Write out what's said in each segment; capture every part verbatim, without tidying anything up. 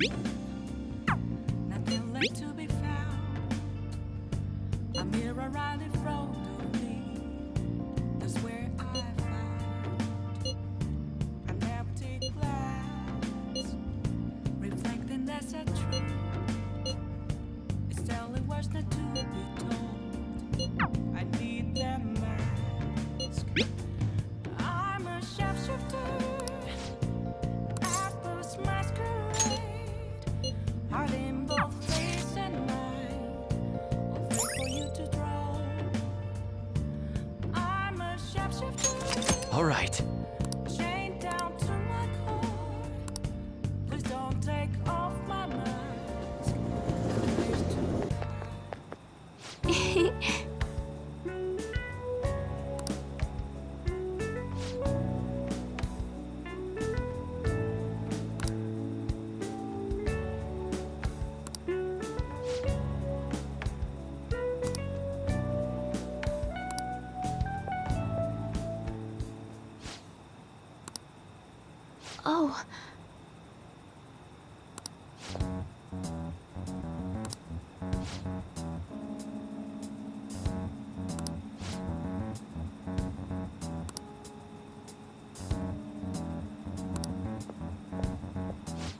Nothing left to be found. A mirror right in front of me. That's where I found an empty glass, reflecting that's a truth. It's telling what's not to be told. I need that mask. I'm a shapeshifter. All right. Chained down to my core. Please don't take off my mask. Oh.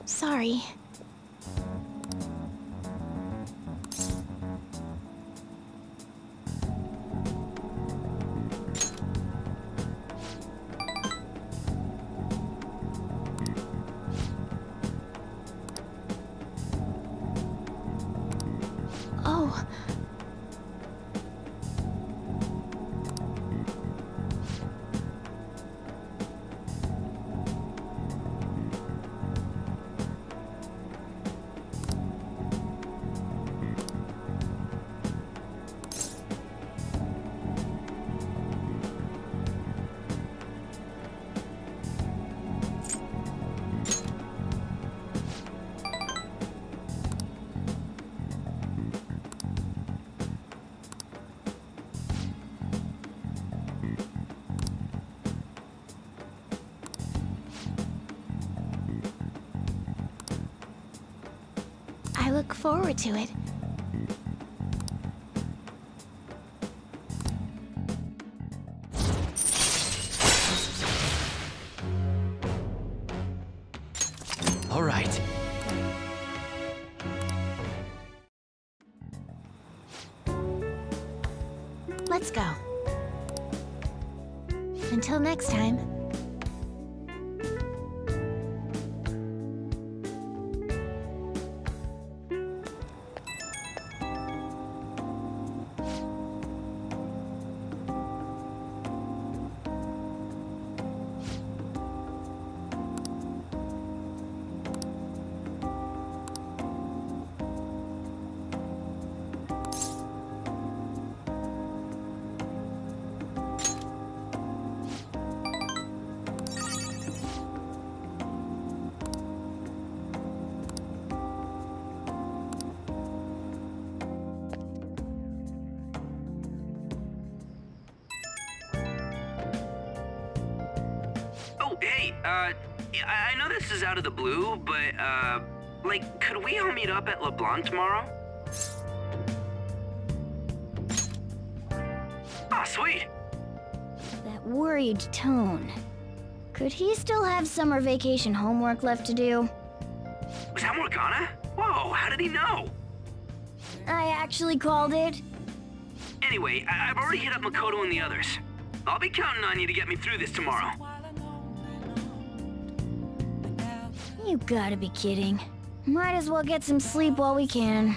Sorry. Look forward to it. All right. Let's go. Until next time. Uh, I know this is out of the blue, but, uh, like, could we all meet up at LeBlanc tomorrow? Ah, sweet! That worried tone. Could he still have summer vacation homework left to do? Was that Morgana? Whoa, how did he know? I actually called it. Anyway, I I've already hit up Makoto and the others. I'll be counting on you to get me through this tomorrow. You gotta be kidding. Might as well get some sleep while we can.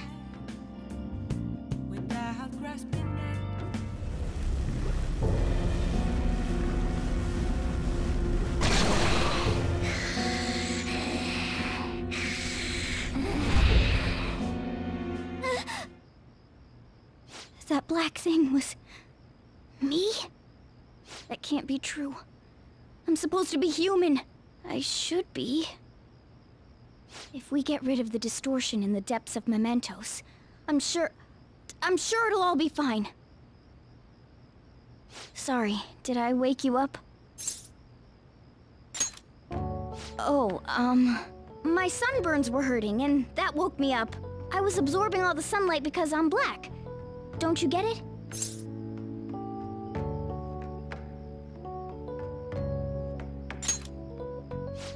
That black thing was... me? That can't be true. I'm supposed to be human. I should be. If we get rid of the distortion in the depths of Mementos, I'm sure... I'm sure it'll all be fine. Sorry, did I wake you up? Oh, um... My sunburns were hurting, and that woke me up. I was absorbing all the sunlight because I'm black. Don't you get it?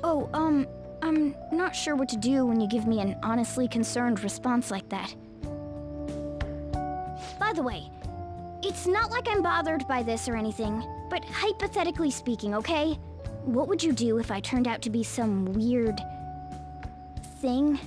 Oh, um, I'm not sure what to do when you give me an honestly concerned response like that. By the way, it's not like I'm bothered by this or anything, but hypothetically speaking, okay? What would you do if I turned out to be some weird... thing?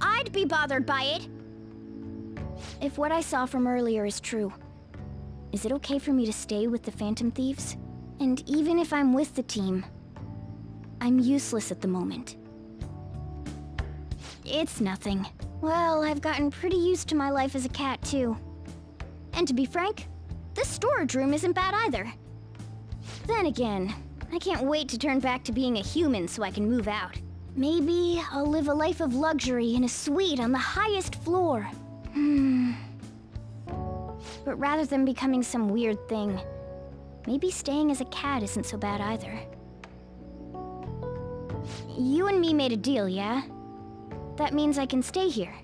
I'd be bothered by it! If what I saw from earlier is true, is it okay for me to stay with the Phantom Thieves? And even if I'm with the team, I'm useless at the moment. It's nothing. Well, I've gotten pretty used to my life as a cat, too. And to be frank, this storage room isn't bad either. Then again, I can't wait to turn back to being a human so I can move out. Maybe I'll live a life of luxury in a suite on the highest floor. Hmm. But rather than becoming some weird thing, maybe staying as a cat isn't so bad either. You and me made a deal, yeah? That means I can stay here.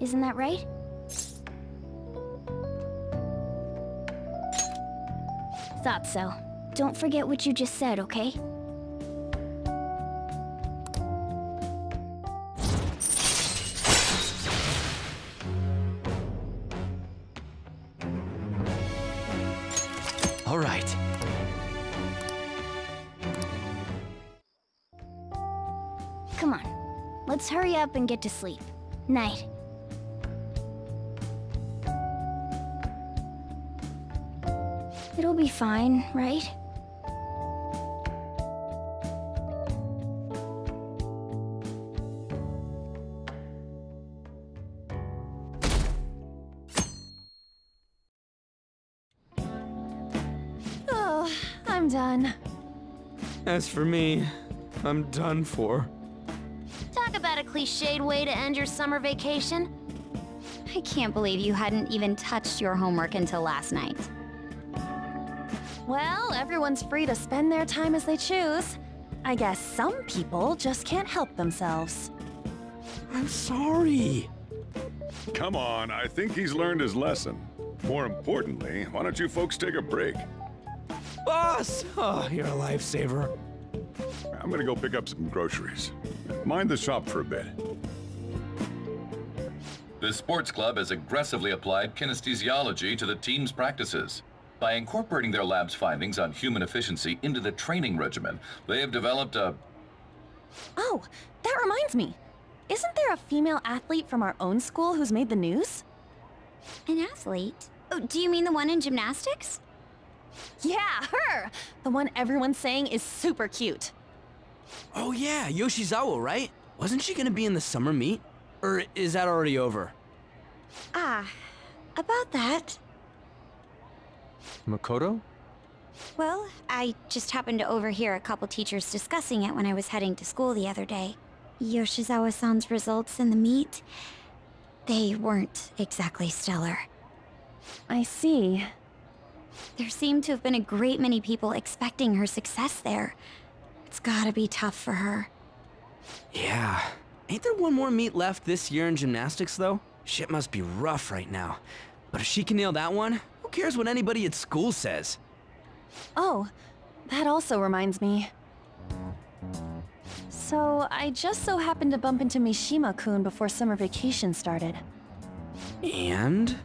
Isn't that right? Thought so. Don't forget what you just said, okay? All right. Come on. Let's hurry up and get to sleep. Night. It'll be fine, right? Oh, I'm done. As for me, I'm done for. Cliched way to end your summer vacation? I can't believe you hadn't even touched your homework until last night. Well, everyone's free to spend their time as they choose. I guess some people just can't help themselves. I'm sorry. Come on, I think he's learned his lesson. More importantly, why don't you folks take a break? Boss! Oh, you're a lifesaver. I'm gonna go pick up some groceries. Mind the shop for a bit. The sports club has aggressively applied kinesthesiology to the team's practices. By incorporating their lab's findings on human efficiency into the training regimen, they have developed a... Oh, that reminds me. Isn't there a female athlete from our own school who's made the news? An athlete? Oh, do you mean the one in gymnastics? Yeah, her! The one everyone's saying is super cute. Oh yeah, Yoshizawa, right? Wasn't she gonna be in the summer meet? Or is that already over? Ah, about that... Makoto? Well, I just happened to overhear a couple teachers discussing it when I was heading to school the other day. Yoshizawa-san's results in the meet... they weren't exactly stellar. I see. There seemed to have been a great many people expecting her success there. It's gotta be tough for her. Yeah. Ain't there one more meet left this year in gymnastics, though? Shit must be rough right now. But if she can nail that one, who cares what anybody at school says? Oh, that also reminds me. So, I just so happened to bump into Mishima-kun before summer vacation started. And?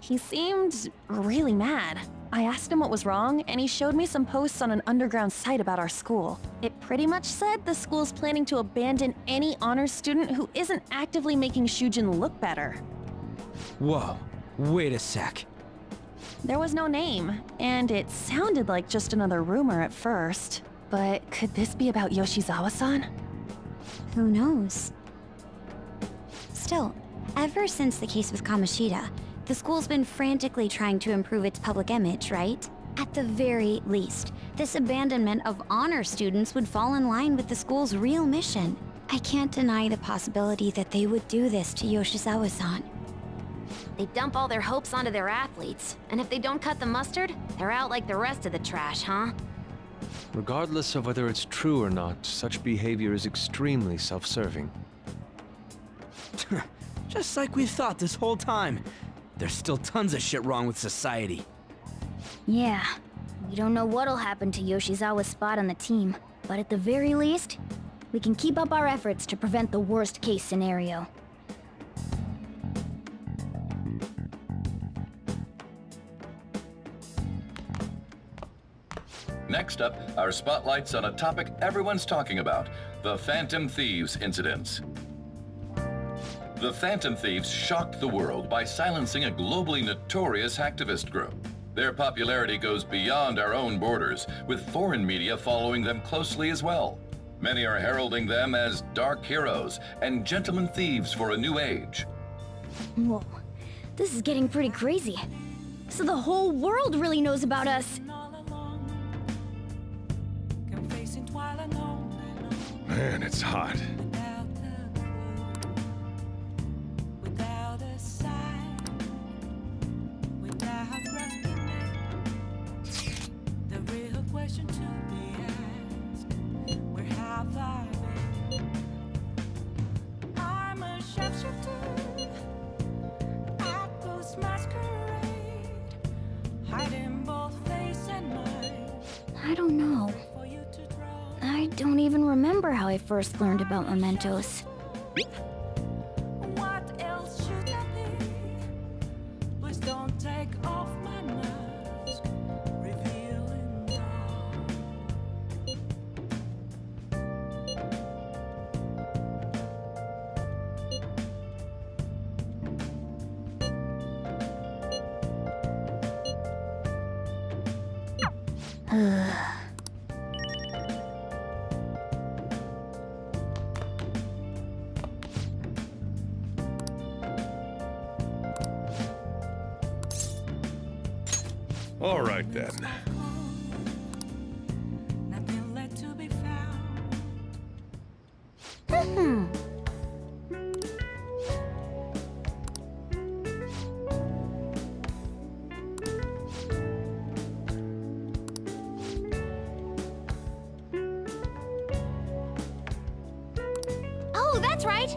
He seemed really mad. I asked him what was wrong, and he showed me some posts on an underground site about our school. It pretty much said the school's planning to abandon any honors student who isn't actively making Shujin look better. Whoa, wait a sec. There was no name, and it sounded like just another rumor at first. But could this be about Yoshizawa-san? Who knows? Still, ever since the case with Kamoshida, the school's been frantically trying to improve its public image, right? At the very least, this abandonment of honor students would fall in line with the school's real mission. I can't deny the possibility that they would do this to Yoshizawa-san. They dump all their hopes onto their athletes, and if they don't cut the mustard, they're out like the rest of the trash, huh? Regardless of whether it's true or not, such behavior is extremely self-serving. Just like we thought this whole time. There's still tons of shit wrong with society. Yeah. We don't know what'll happen to Yoshizawa's spot on the team, but at the very least, we can keep up our efforts to prevent the worst-case scenario. Next up, our spotlight's on a topic everyone's talking about, the Phantom Thieves incidents. The Phantom Thieves shocked the world by silencing a globally notorious hacktivist group. Their popularity goes beyond our own borders, with foreign media following them closely as well. Many are heralding them as dark heroes and gentlemen thieves for a new age. Whoa, this is getting pretty crazy. So the whole world really knows about us. Man, it's hot. I don't know. I don't even remember how I first learned about Mementos. What else should I be? Please don't take off my mask, revealing all. All right, then. Hmm. Oh, that's right.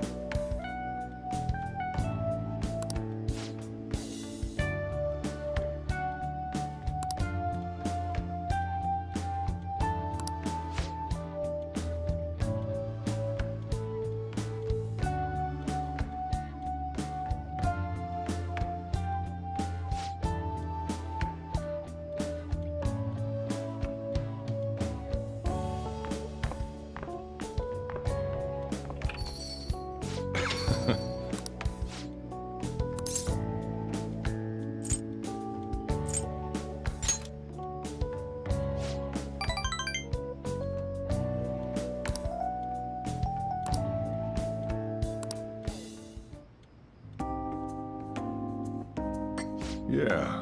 Yeah.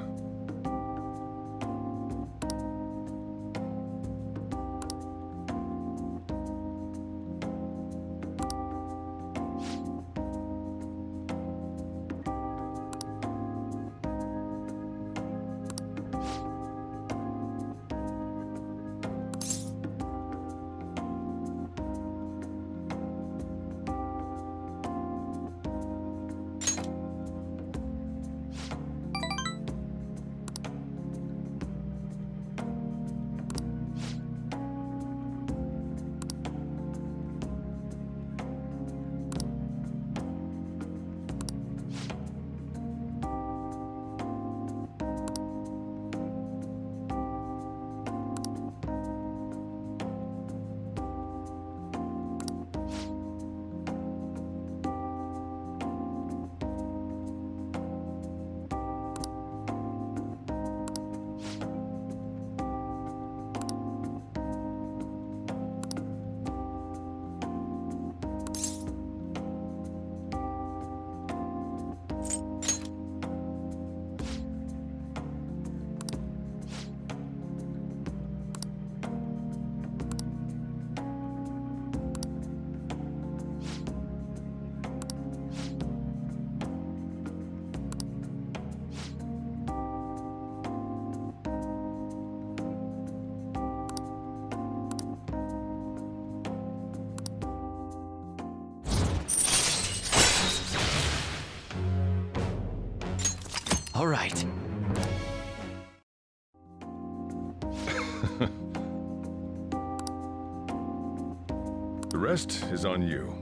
All right. The rest is on you.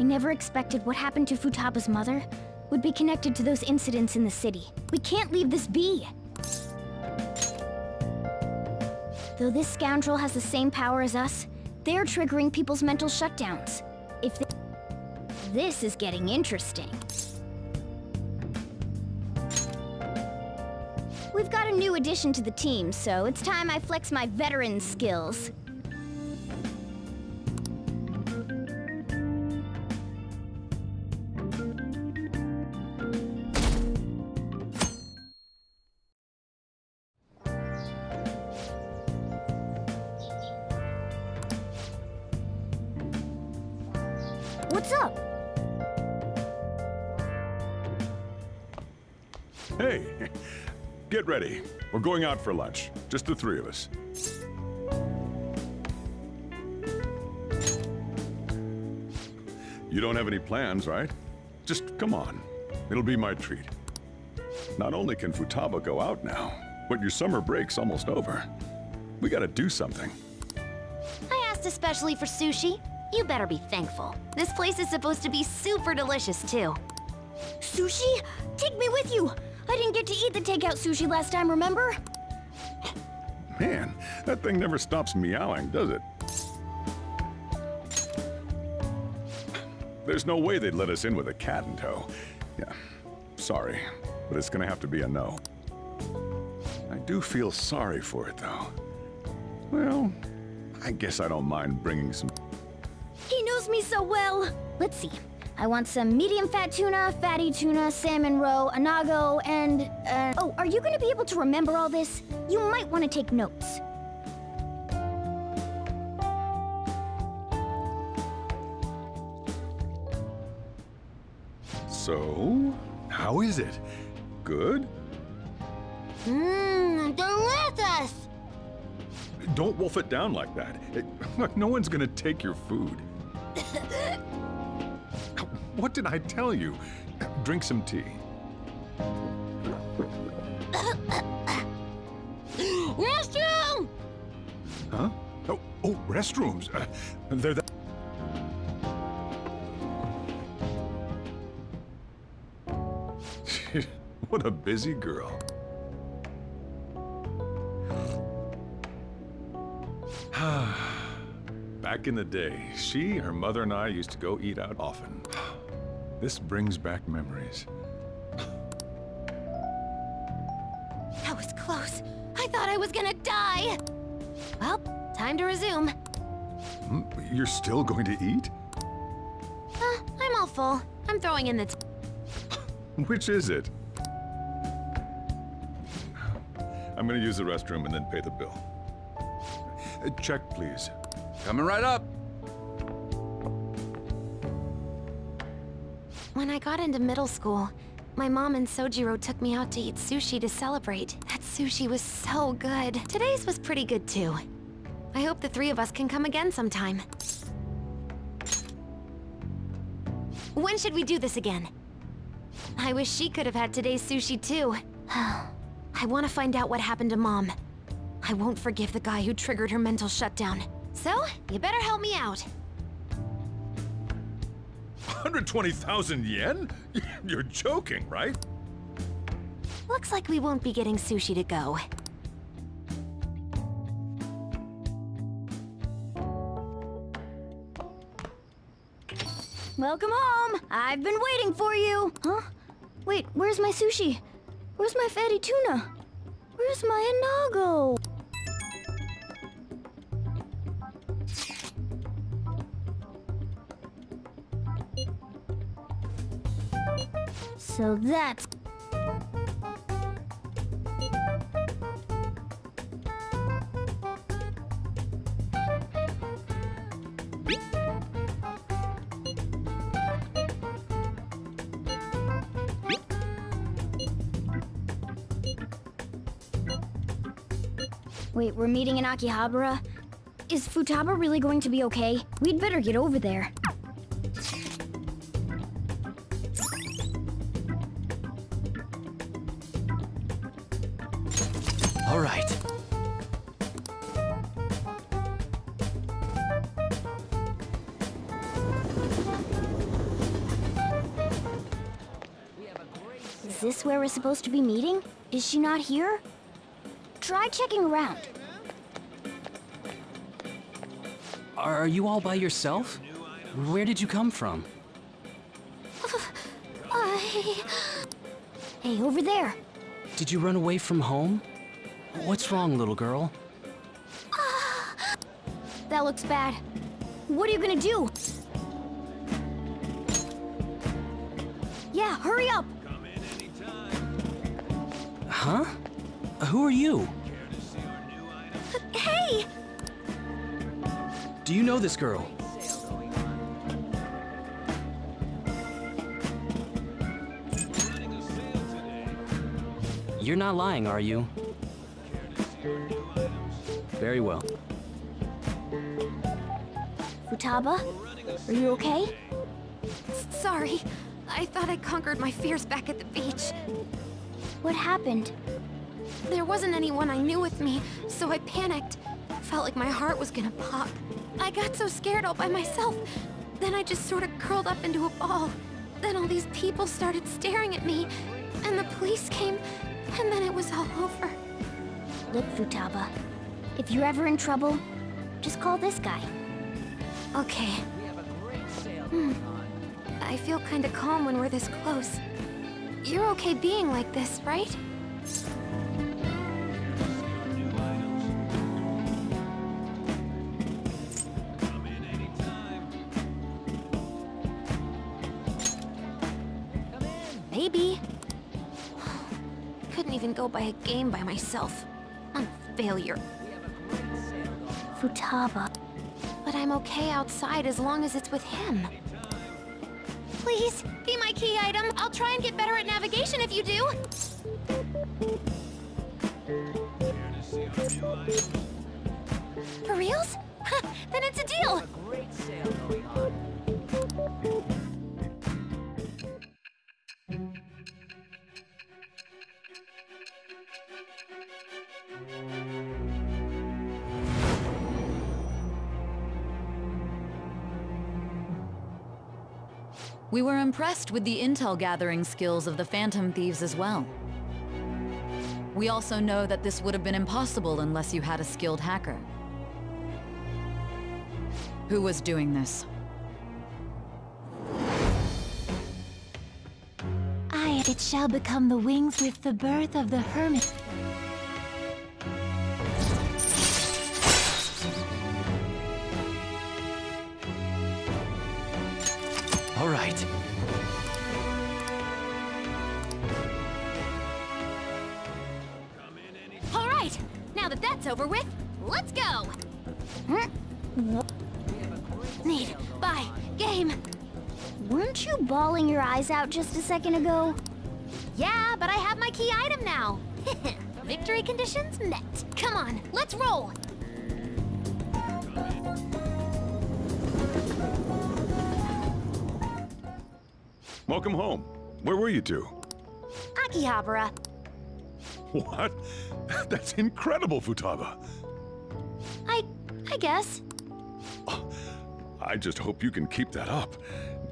Never expected what happened to Futaba's mother would be connected to those incidents in the city. We can't leave this be! Though this scoundrel has the same power as us, they're triggering people's mental shutdowns. If they... This is getting interesting. We've got a new addition to the team, so it's time I flex my veteran skills. Ready. We're going out for lunch. Just the three of us. You don't have any plans, right? Just come on. It'll be my treat. Not only can Futaba go out now, but your summer break's almost over. We gotta do something. I asked especially for sushi. You better be thankful. This place is supposed to be super delicious, too. Sushi? Take me with you! I didn't get to eat the takeout sushi last time, remember? Man, that thing never stops meowing, does it? There's no way they'd let us in with a cat in tow. Yeah, sorry, but it's gonna have to be a no. I do feel sorry for it, though. Well, I guess I don't mind bringing some... He knows me so well! Let's see. I want some medium-fat tuna, fatty tuna, salmon roe, anago, and... Uh... Oh, are you gonna be able to remember all this? You might want to take notes. So, how is it? Good? Mmm, delicious! Don't wolf it down like that. It, look, no one's gonna take your food. What did I tell you? Drink some tea. Restroom! Huh? Oh, oh, restrooms. Uh, they're that. What a busy girl. Back in the day, she, her mother, and I used to go eat out often. This brings back memories. That was close. I thought I was gonna die. Well, time to resume. You're still going to eat? Uh, I'm all full. I'm throwing in the t- Which is it? I'm gonna use the restroom and then pay the bill. Check, please. Coming right up. When I got into middle school, my mom and Sojiro took me out to eat sushi to celebrate. That sushi was so good. Today's was pretty good, too. I hope the three of us can come again sometime. When should we do this again? I wish she could have had today's sushi, too. I want to find out what happened to Mom. I won't forgive the guy who triggered her mental shutdown. So, you better help me out. one hundred twenty thousand yen? You're joking, right? Looks like we won't be getting sushi to go. Welcome home! I've been waiting for you! Huh? Wait, where's my sushi? Where's my fatty tuna? Where's my anago? So that's... Wait, we're meeting in Akihabara? Is Futaba really going to be okay? We'd better get over there. All right. Is this where we're supposed to be meeting? Is she not here? Try checking around. Are you all by yourself? Where did you come from? I... Hey, over there. Did you run away from home? What's wrong, little girl? That looks bad. What are you gonna do? Yeah, hurry up. Come in anytime. Huh? Who are you? Hey! Do you know this girl? You're not lying, are you? Very well. Futaba? Are you okay? Sorry. I thought I conquered my fears back at the beach. What happened? There wasn't anyone I knew with me, so I panicked. Felt like my heart was gonna pop. I got so scared all by myself. Then I just sort of curled up into a ball. Then all these people started staring at me, and the police came, and then it was all over. Look, Futaba, if you're ever in trouble, just call this guy. Okay. We have a great sale hmm. I feel kind of calm when we're this close. You're okay being like this, right? Maybe. Couldn't even go buy a game by myself. I'm a failure. Futaba. But I'm okay outside as long as it's with him. Please, be my key item. I'll try and get better at navigation if you do. For reals? Then it's a deal! We were impressed with the intel gathering skills of the Phantom Thieves as well. We also know that this would have been impossible unless you had a skilled hacker. Who was doing this? Aye, it shall become the wings with the birth of the Hermit. All right. All right. Now that that's over with, let's go. Need, buy, game. Weren't you bawling your eyes out just a second ago? Yeah, but I have my key item now. Victory conditions met. Come on, let's roll. Welcome home. Where were you two? Akihabara. What? That's incredible, Futaba. I... I guess. Oh, I just hope you can keep that up.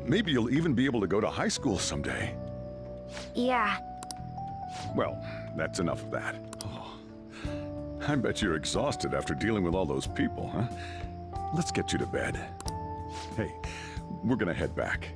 Maybe you'll even be able to go to high school someday. Yeah. Well, that's enough of that. Oh, I bet you're exhausted after dealing with all those people, huh? Let's get you to bed. Hey, we're gonna head back.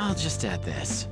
I'll just add this.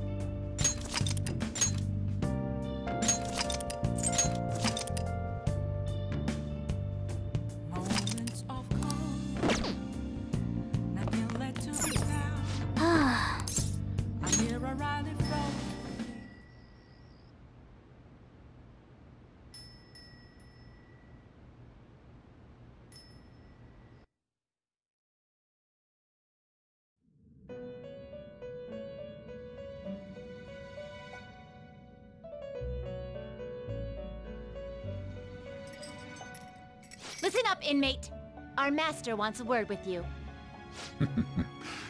Listen up, inmate. Our master wants a word with you.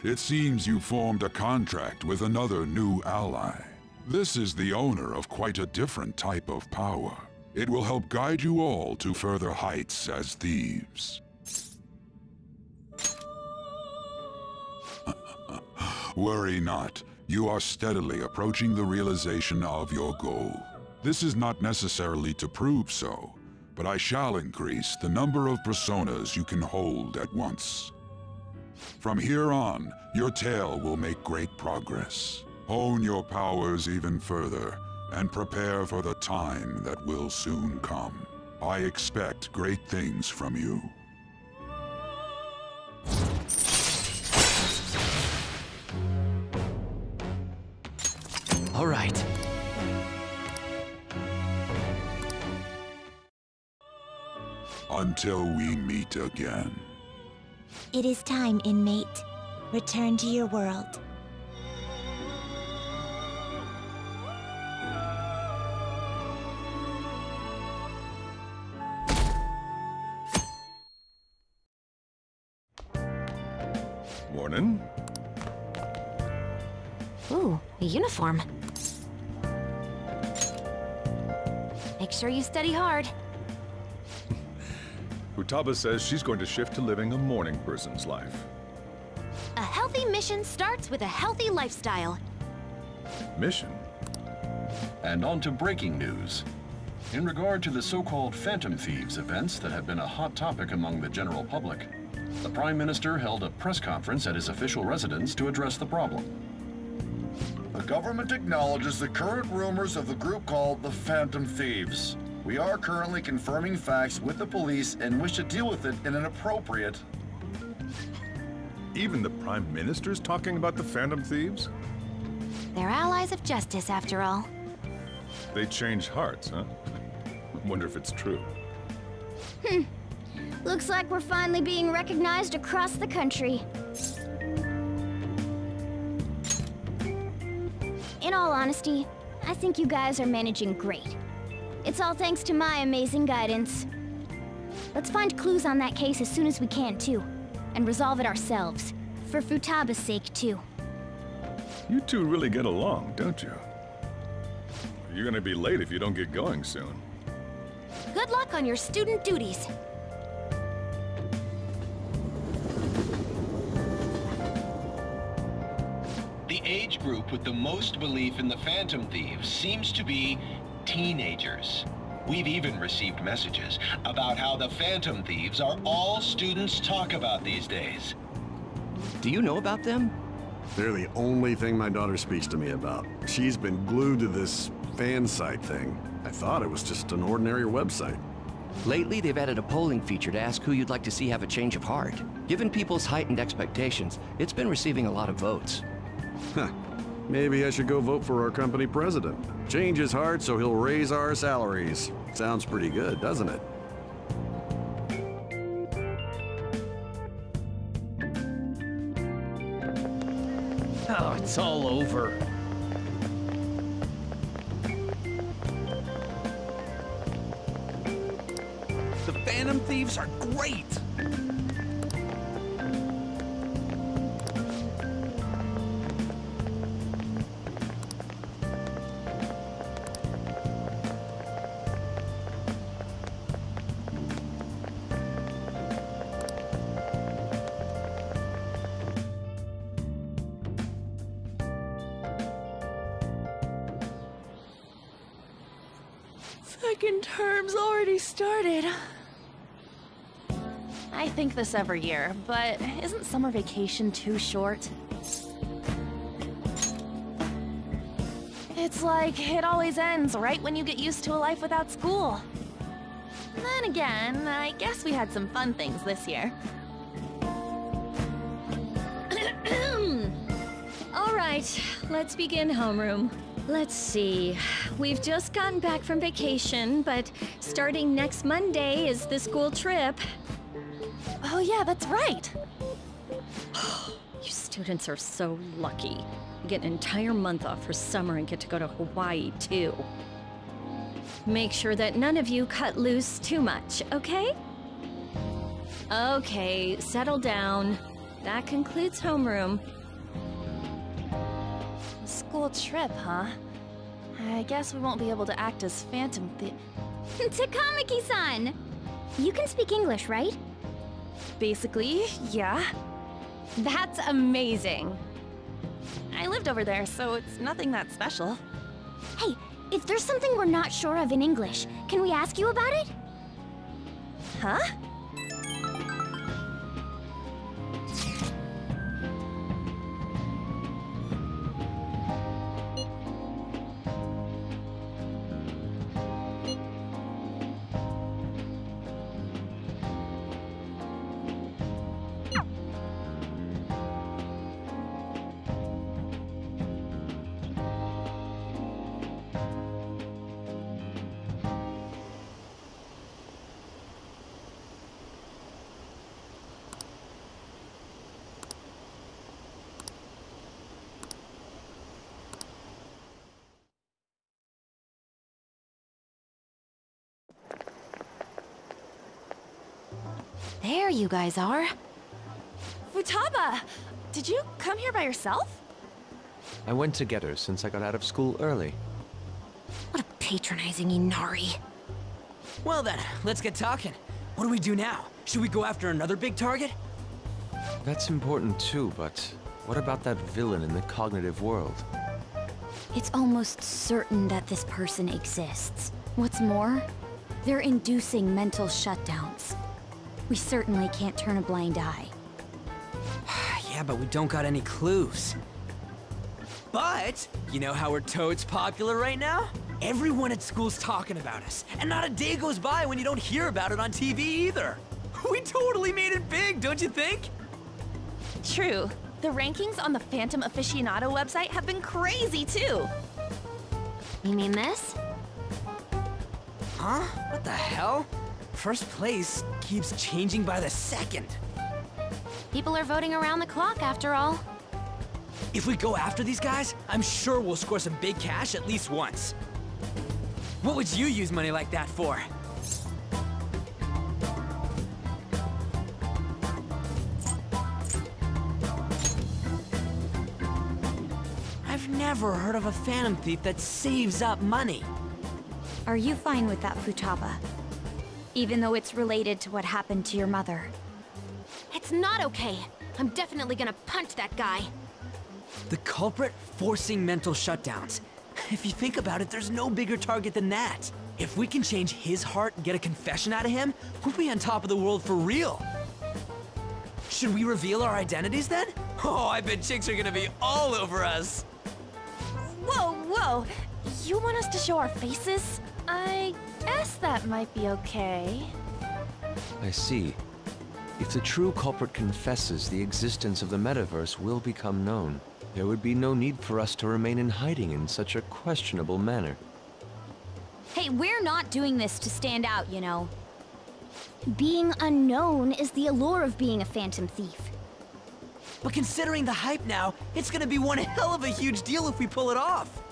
It seems you formed a contract with another new ally. This is the owner of quite a different type of power. It will help guide you all to further heights as thieves. Worry not. You are steadily approaching the realization of your goal. This is not necessarily to prove so, but I shall increase the number of personas you can hold at once. From here on, your tale will make great progress. Hone your powers even further, and prepare for the time that will soon come. I expect great things from you. All right. Until we meet again. It is time, inmate. Return to your world. Morning. Ooh, a uniform. Make sure you study hard. Futaba says she's going to shift to living a morning person's life. A healthy mission starts with a healthy lifestyle. Mission? And on to breaking news. In regard to the so-called Phantom Thieves events that have been a hot topic among the general public, the Prime Minister held a press conference at his official residence to address the problem. The government acknowledges the current rumors of the group called the Phantom Thieves. We are currently confirming facts with the police and wish to deal with it in an appropriate... Even the Prime Minister's talking about the Phantom Thieves? They're allies of justice, after all. They change hearts, huh? I wonder if it's true. Hmm. Looks like we're finally being recognized across the country. In all honesty, I think you guys are managing great. It's all thanks to my amazing guidance. Let's find clues on that case as soon as we can, too. And resolve it ourselves. For Futaba's sake, too. You two really get along, don't you? You're gonna be late if you don't get going soon. Good luck on your student duties. The age group with the most belief in the Phantom Thieves seems to be teenagers. We've even received messages about how the Phantom Thieves are all students talk about these days. Do you know about them? They're the only thing my daughter speaks to me about. She's been glued to this fan site thing. I thought it was just an ordinary website. Lately, they've added a polling feature to ask who you'd like to see have a change of heart. Given people's heightened expectations, it's been receiving a lot of votes. Huh. Maybe I should go vote for our company president. Change his heart so he'll raise our salaries. Sounds pretty good, doesn't it? Oh, it's all over. Phantom Thieves are great! Second term's already started. I think this every year, but isn't summer vacation too short? It's like it always ends right when you get used to a life without school. Then again, I guess we had some fun things this year. All right, let's begin homeroom. Let's see. We've just gotten back from vacation, but starting next Monday is the school trip. Oh yeah, that's right. You students are so lucky. You get an entire month off for summer and get to go to Hawaii too. Make sure that none of you cut loose too much, okay? Okay, settle down. That concludes homeroom. School trip, huh? I guess we won't be able to act as Phantom Thieves. Takamaki-san! You can speak English, right? Basically, yeah. That's amazing. I lived over there, so it's nothing that special. Hey, if there's something we're not sure of in English, can we ask you about it? Huh? There you guys are. Futaba! Did you come here by yourself? I went to get her since I got out of school early. What a patronizing Inari. Well then, let's get talking. What do we do now? Should we go after another big target? That's important too, but what about that villain in the cognitive world? It's almost certain that this person exists. What's more, they're inducing mental shutdowns. We certainly can't turn a blind eye. Yeah, but we don't got any clues. But, you know how we're toads popular right now? Everyone at school's talking about us, and not a day goes by when you don't hear about it on T V either. We totally made it big, don't you think? True. The rankings on the Phantom Aficionado website have been crazy, too. You mean this? Huh? What the hell? First place keeps changing by the second. People are voting around the clock, after all. If we go after these guys, I'm sure we'll score some big cash at least once. What would you use money like that for? I've never heard of a Phantom Thief that saves up money. Are you fine with that, Futaba? Even though it's related to what happened to your mother. It's not okay. I'm definitely gonna punch that guy. The culprit forcing mental shutdowns. If you think about it, there's no bigger target than that. If we can change his heart and get a confession out of him, we'll be on top of the world for real. Should we reveal our identities then? Oh, I bet chicks are gonna be all over us. Whoa, whoa. You want us to show our faces? I... I guess that might be okay. I see. If the true culprit confesses, the existence of the metaverse will become known. There would be no need for us to remain in hiding in such a questionable manner. Hey, we're not doing this to stand out, you know. Being unknown is the allure of being a Phantom Thief. But considering the hype now, it's gonna be one hell of a huge deal if we pull it off.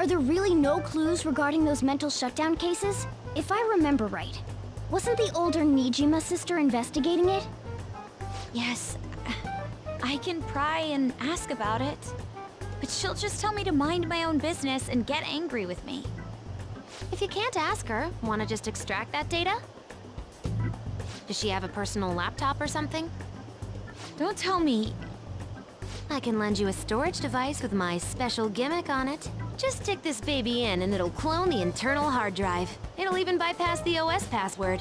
Are there really no clues regarding those mental shutdown cases? If I remember right, Wasn't the older Nijima sister investigating it? Yes. I can pry and ask about it. But she'll just tell me to mind my own business and get angry with me. If you can't ask her, wanna just extract that data? Does she have a personal laptop or something? Don't tell me. I can lend you a storage device with my special gimmick on it. Just stick this baby in and it'll clone the internal hard drive. It'll even bypass the O S password.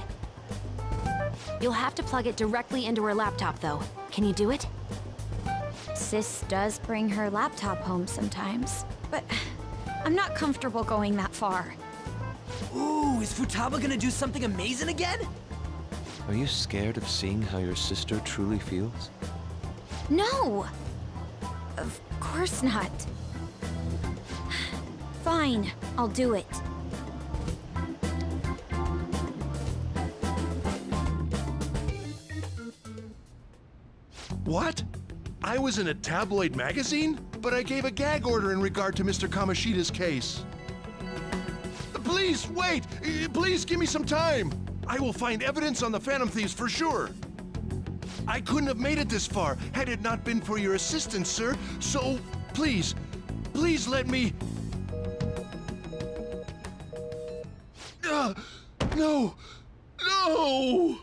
You'll have to plug it directly into her laptop though. Can you do it? Sis does bring her laptop home sometimes, but I'm not comfortable going that far. Ooh, is Futaba gonna do something amazing again? Are you scared of seeing how your sister truly feels? No! Of course not. Fine, I'll do it. What? I was in a tabloid magazine? But I gave a gag order in regard to Mister Kamoshida's case. Please, wait! Please give me some time! I will find evidence on the Phantom Thieves for sure. I couldn't have made it this far had it not been for your assistance, sir. So, please, please let me... Uh, no! No!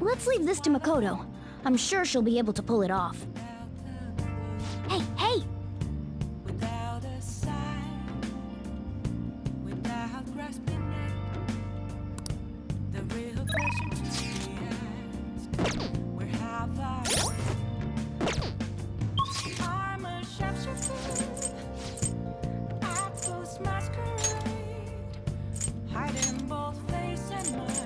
Let's leave this to Makoto. I'm sure she'll be able to pull it off. Hey, hey! Without a sign, without grasping it, the real question to be asked, where have I been? I'm a shapeshifter, I post masquerade, hiding both face and mind.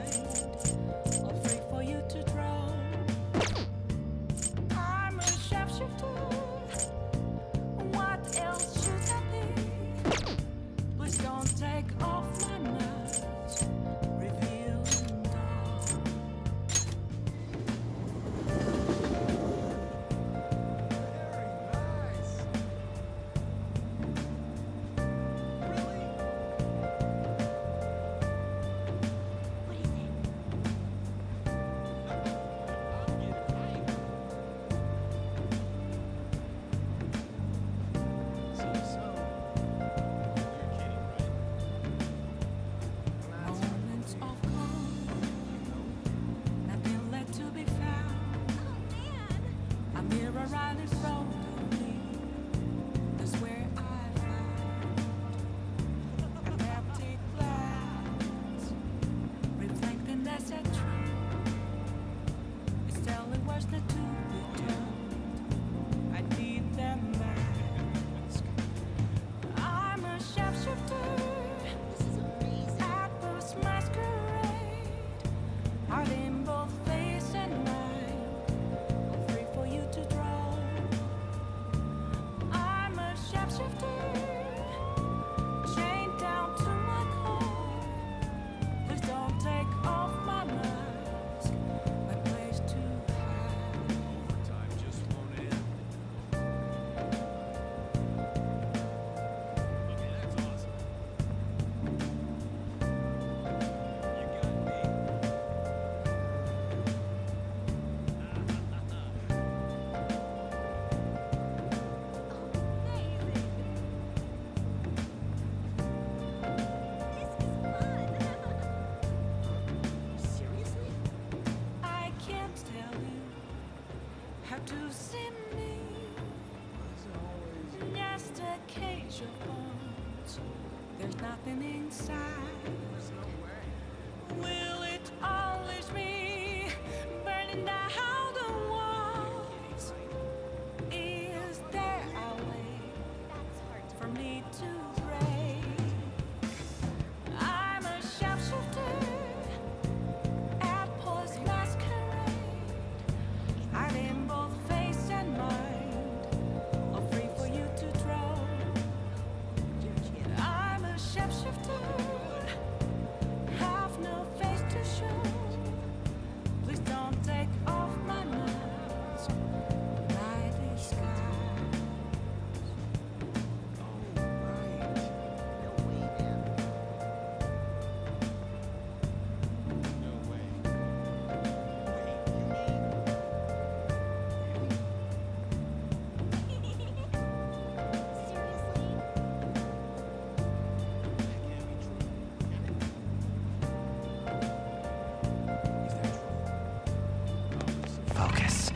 focus.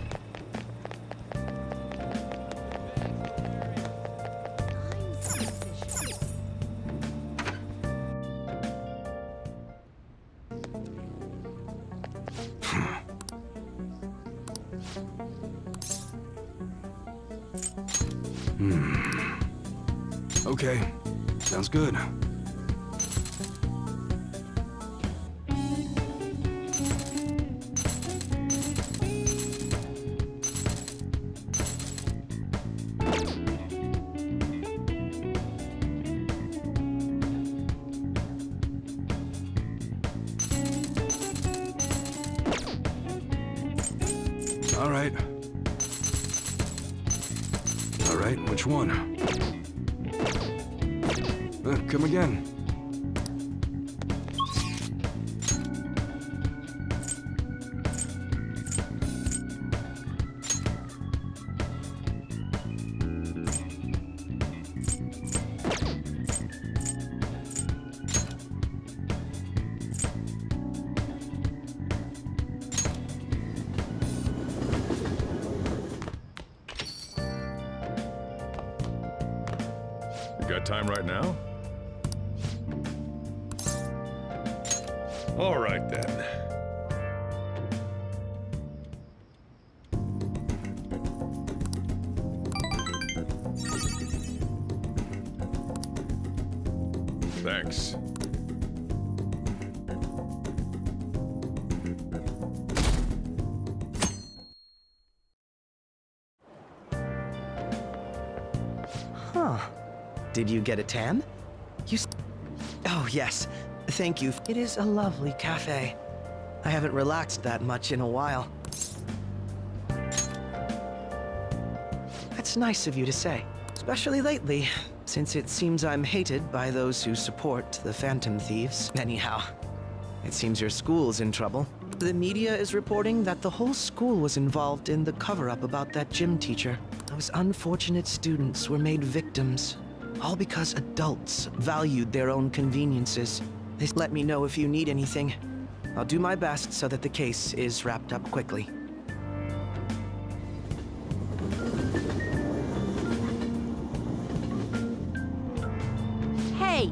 Hmm. Okay, sounds good. Time right now? All right then. Thanks. Did you get a tan? You... Oh, yes. Thank you. It is a lovely cafe. I haven't relaxed that much in a while. That's nice of you to say. Especially lately, since it seems I'm hated by those who support the Phantom Thieves. Anyhow, it seems your school's in trouble. The media is reporting that the whole school was involved in the cover-up about that gym teacher. Those unfortunate students were made victims. All because adults valued their own conveniences. They let me know if you need anything. I'll do my best so that the case is wrapped up quickly. Hey!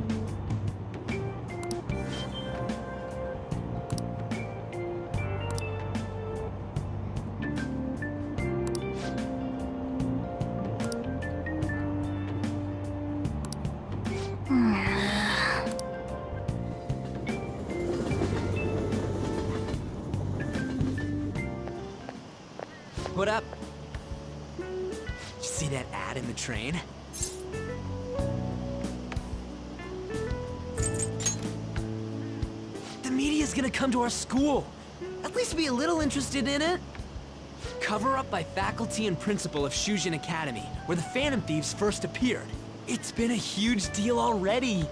What up? Did you see that ad in the train? The media's gonna come to our school. At least be a little interested in it. Cover up by faculty and principal of Shujin Academy, where the Phantom Thieves first appeared. It's been a huge deal already.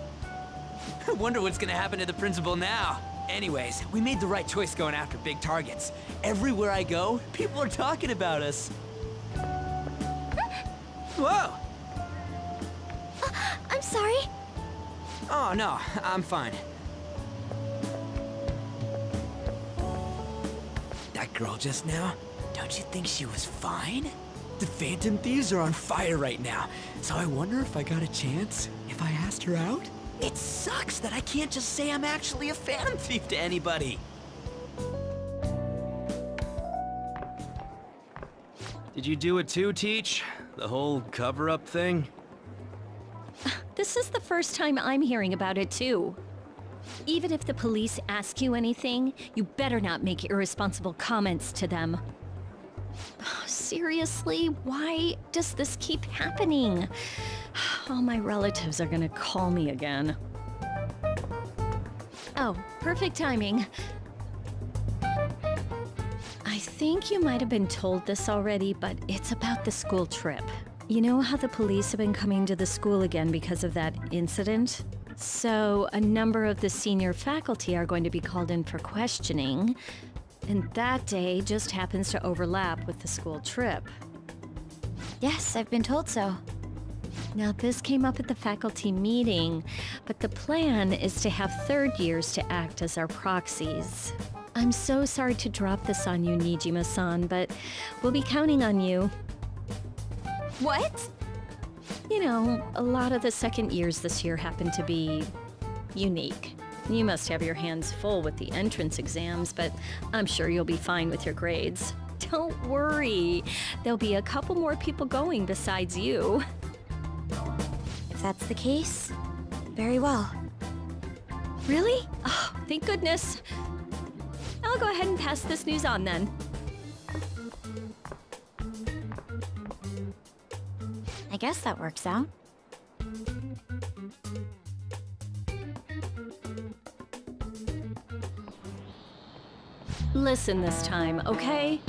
I wonder what's gonna happen to the principal now. Anyways, we made the right choice going after big targets. Everywhere I go, people are talking about us. Whoa! Uh, I'm sorry. Oh, no, I'm fine. That girl just now, don't you think she was fine? The Phantom Thieves are on fire right now, so I wonder if I got a chance if I asked her out? It sucks that I can't just say I'm actually a Phantom Thief to anybody. Did you do it too, Teach? The whole cover-up thing? This is the first time I'm hearing about it too. Even if the police ask you anything, you better not make irresponsible comments to them. Seriously, why does this keep happening? All my relatives are gonna call me again. Oh, perfect timing. I think you might have been told this already, but it's about the school trip. You know how the police have been coming to the school again because of that incident? So a number of the senior faculty are going to be called in for questioning, and that day just happens to overlap with the school trip. Yes, I've been told so. Now, this came up at the faculty meeting, but the plan is to have third years to act as our proxies. I'm so sorry to drop this on you, Nijima-san, but we'll be counting on you. What? You know, a lot of the second years this year happen to be unique. You must have your hands full with the entrance exams, but I'm sure you'll be fine with your grades. Don't worry. There'll be a couple more people going besides you. If that's the case, very well. Really? Oh, thank goodness. I'll go ahead and pass this news on then. I guess that works out. Listen this time, okay?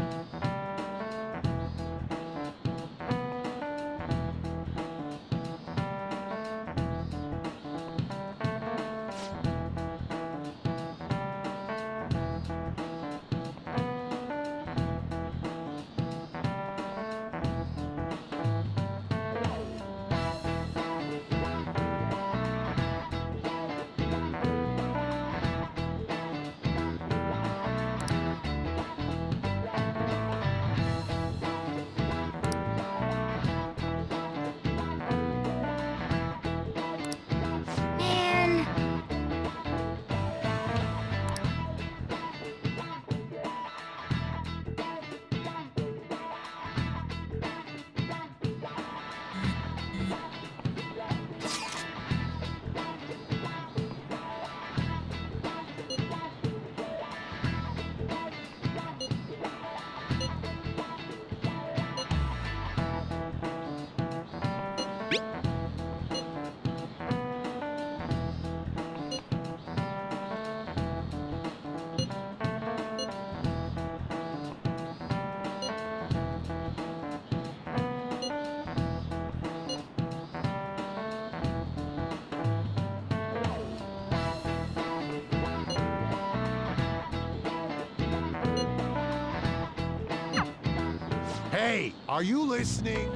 Are you listening?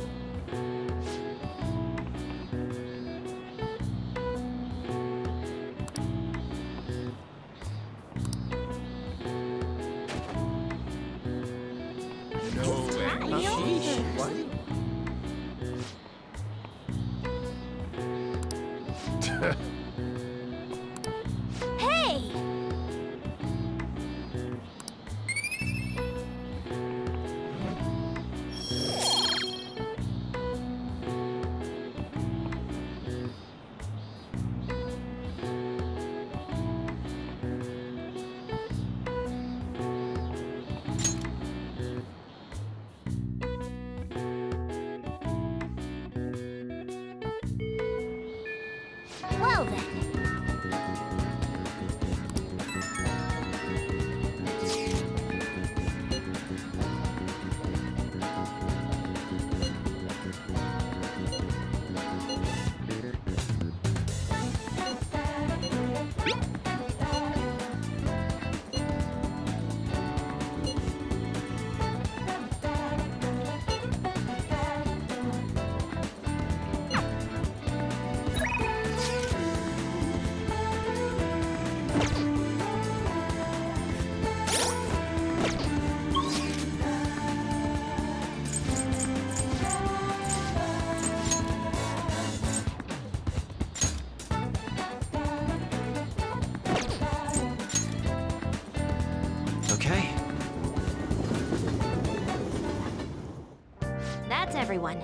Everyone.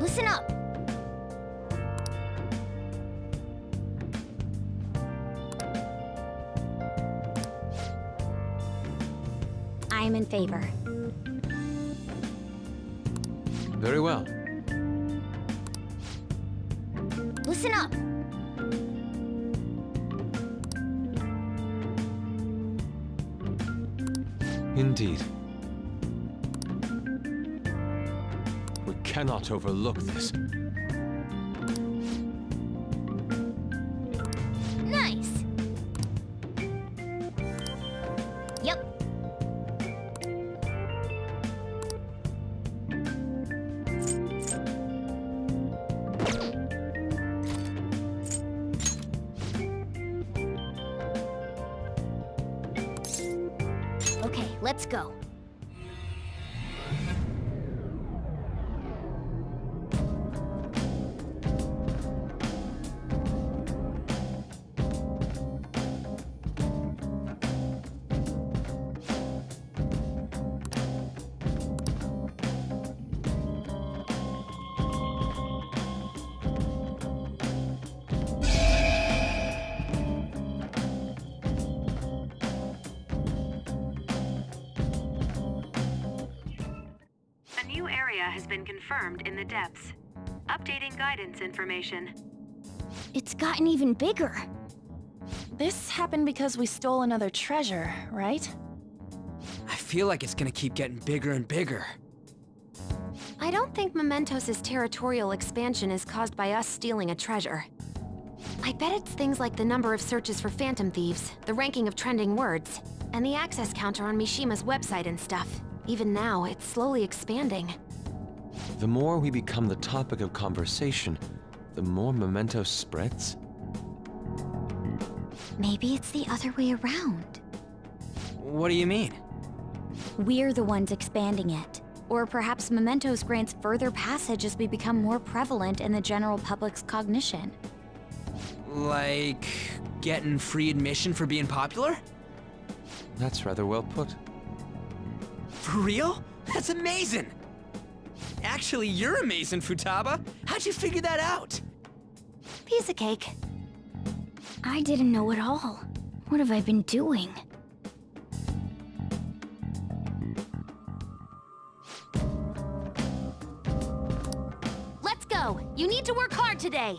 Listen up. I am in favor. Very well. Listen up! Indeed. We cannot overlook this. Nice! Yep. Let's go. Confirmed in the depths. Updating guidance information. It's gotten even bigger. This happened because we stole another treasure, right? I feel like it's gonna keep getting bigger and bigger. I don't think Mementos' territorial expansion is caused by us stealing a treasure. I bet it's things like the number of searches for Phantom Thieves, the ranking of trending words, and the access counter on Mishima's website and stuff. Even now, it's slowly expanding. The more we become the topic of conversation, the more Mementos spreads. Maybe it's the other way around. What do you mean? We're the ones expanding it. Or perhaps Mementos grants further passage as we become more prevalent in the general public's cognition. Like getting free admission for being popular? That's rather well put. For real? That's amazing! Actually, you're amazing, Futaba. How'd you figure that out? Piece of cake. I didn't know at all. What have I been doing? Let's go! You need to work hard today!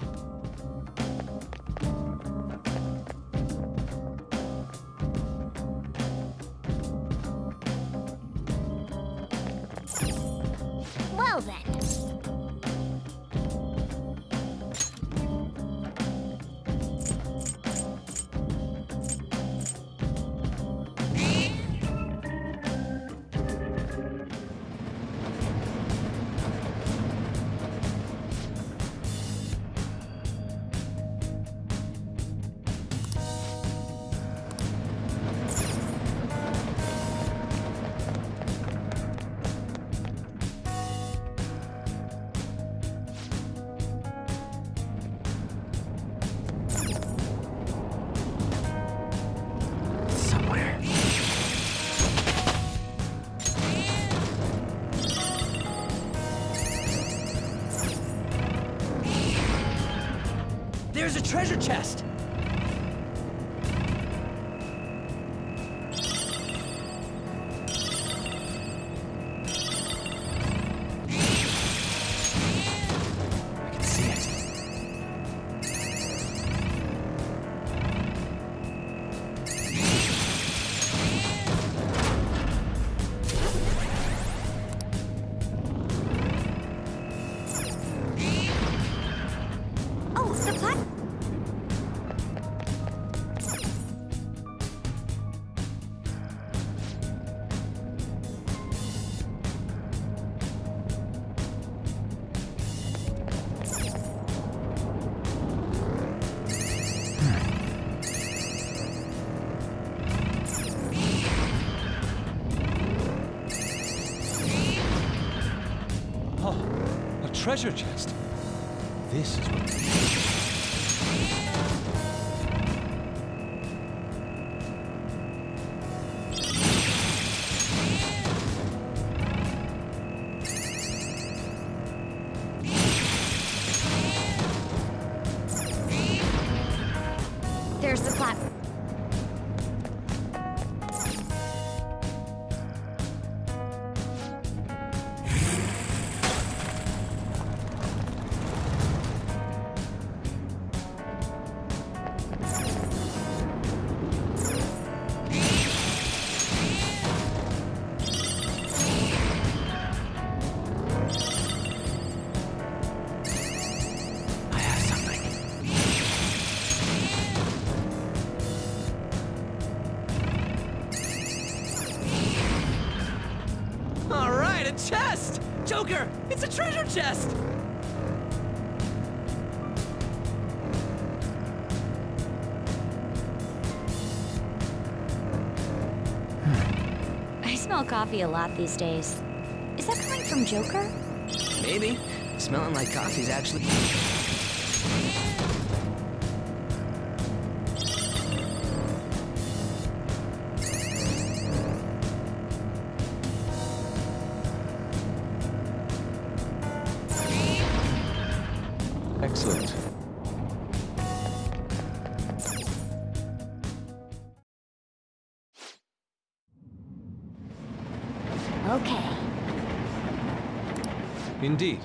There's a treasure chest! Treasure chest. This is what. There's the platform. Chest! Joker! It's a treasure chest! I coffee a lot these days. Is that coming from Joker? Maybe. Smelling like coffee's actually... Excellent. Okay. Indeed.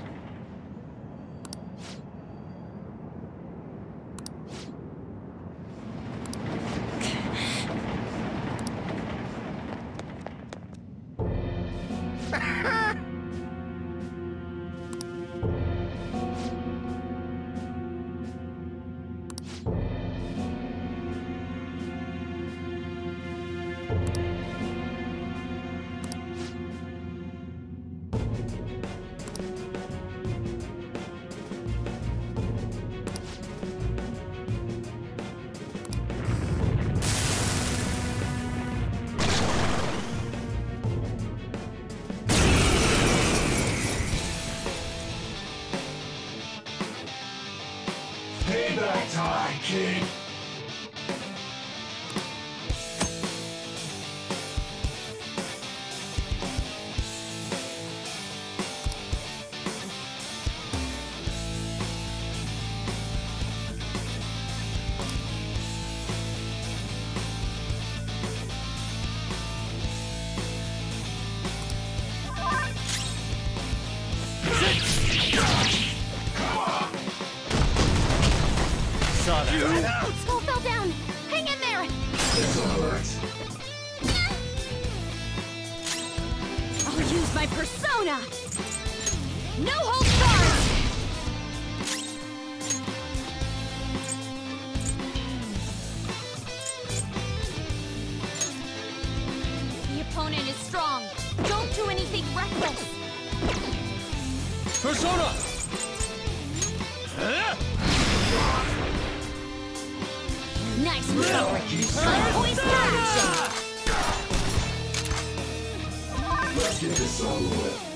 Skull fell down! Hang in there! It's alright. I'll use my persona! No holds barred! The opponent is strong. Don't do anything reckless! Persona! Huh? Nice recovery! Unvoiced action! Let's get this over with.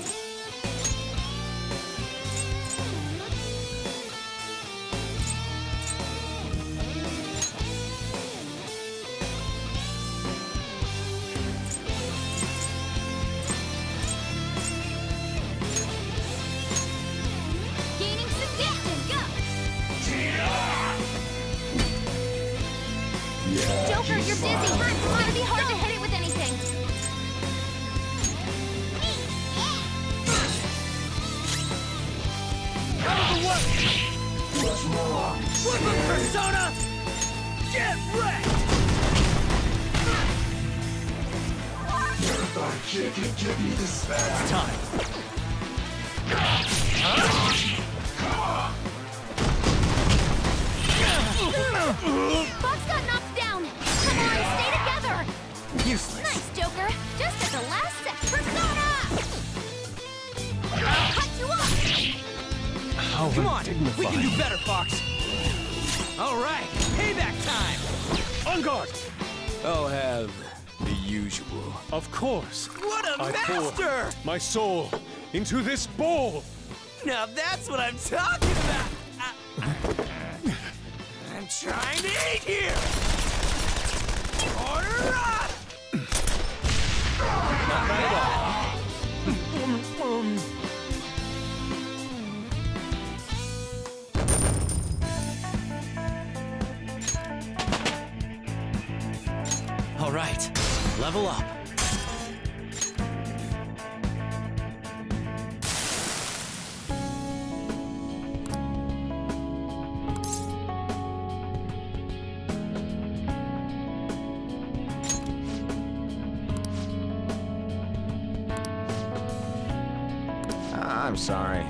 My soul into this bowl. Now that's what I'm talking about. I, I, I'm trying to eat here. Order up! All right, level up. I'm sorry.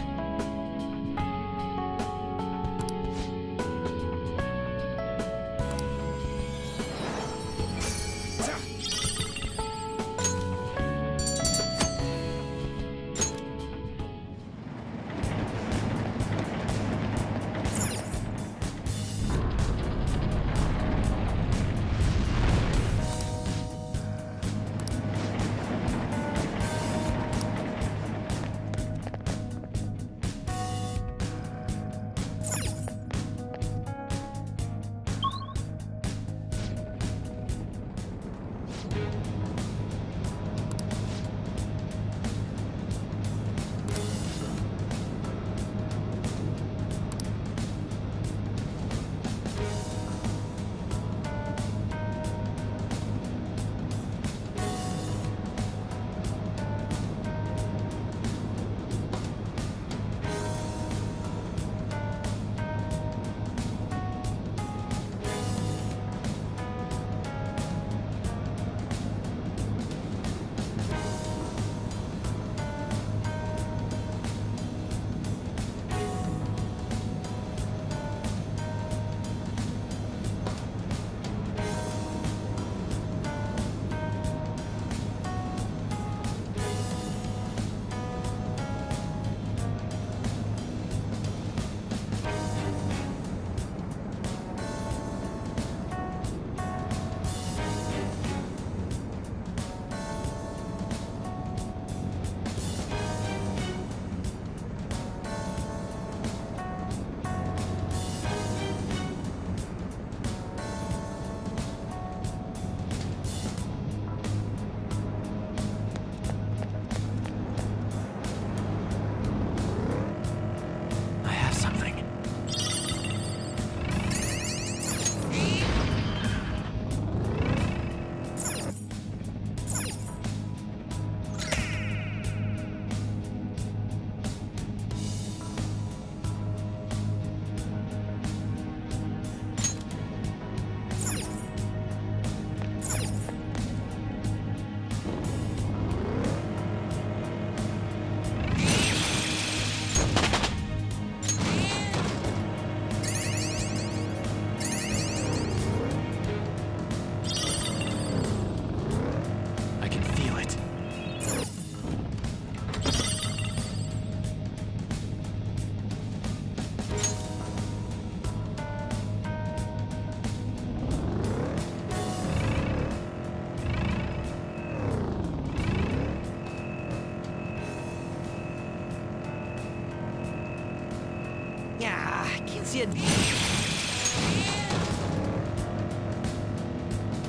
I can't see it.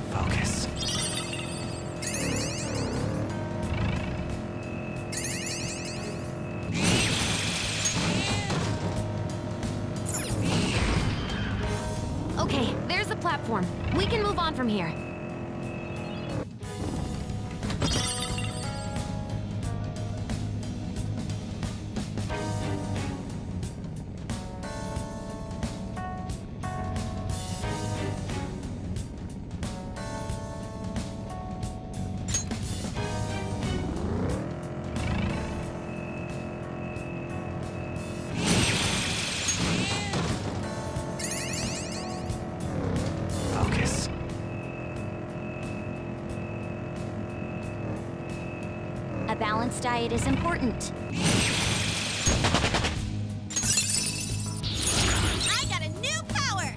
Focus. Okay, there's the platform. We can move on from here. Diet is important. I got a new power.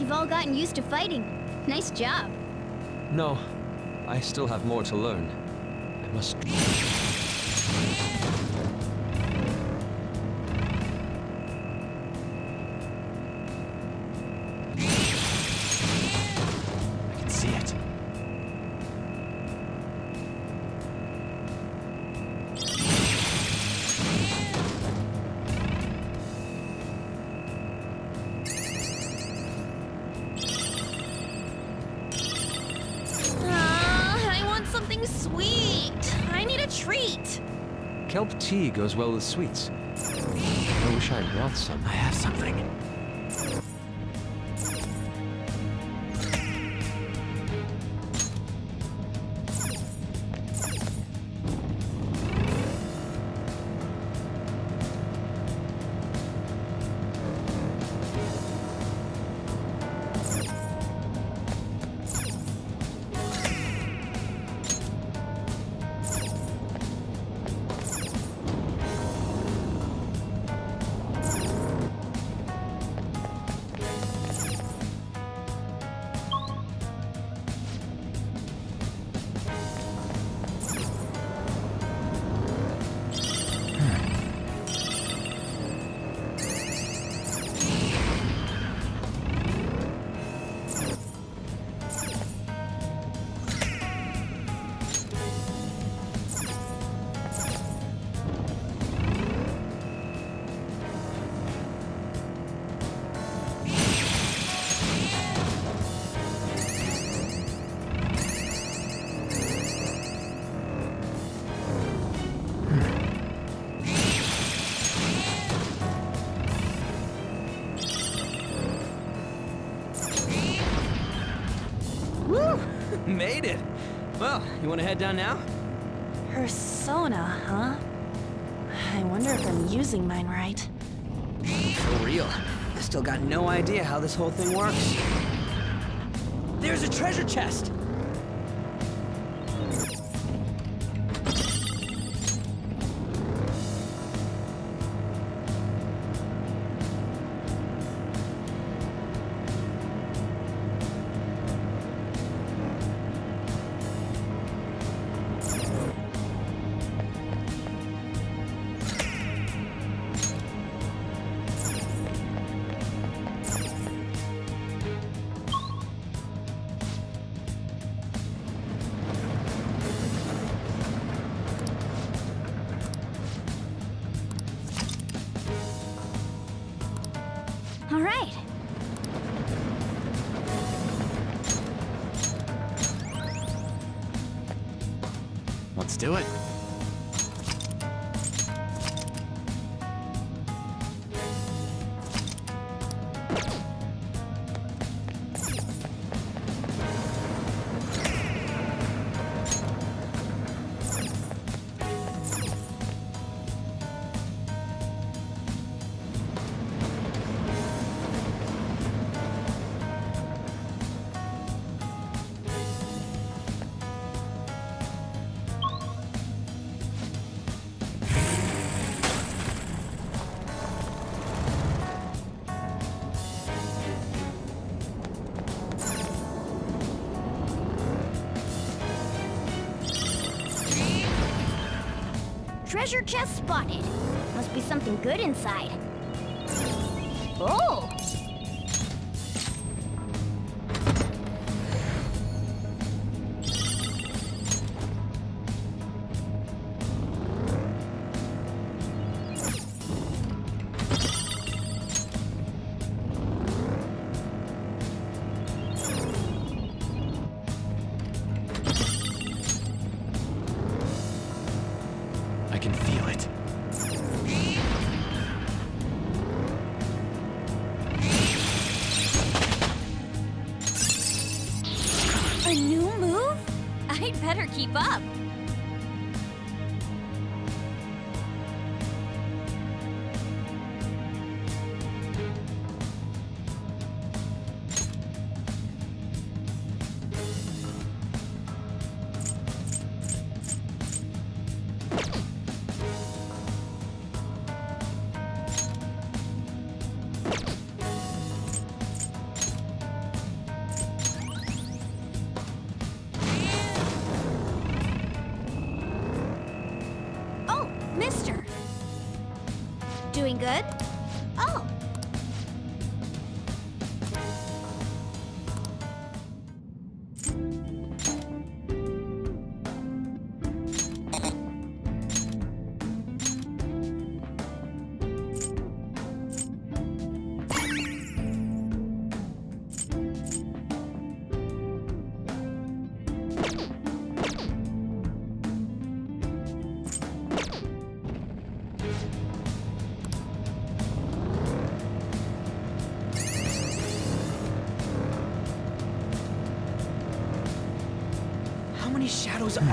You've all gotten used to fighting. Nice job. No, I still have more to learn. I must... I can see it. Kelp tea goes well with sweets. I wish I brought some. I have something. Made it! Well, you want to head down now? Persona, huh? I wonder if I'm using mine right. For real. I still got no idea how this whole thing works. There's a treasure chest! Do it. Treasure chest spotted. Must be something good inside. Oh! Good? Oh!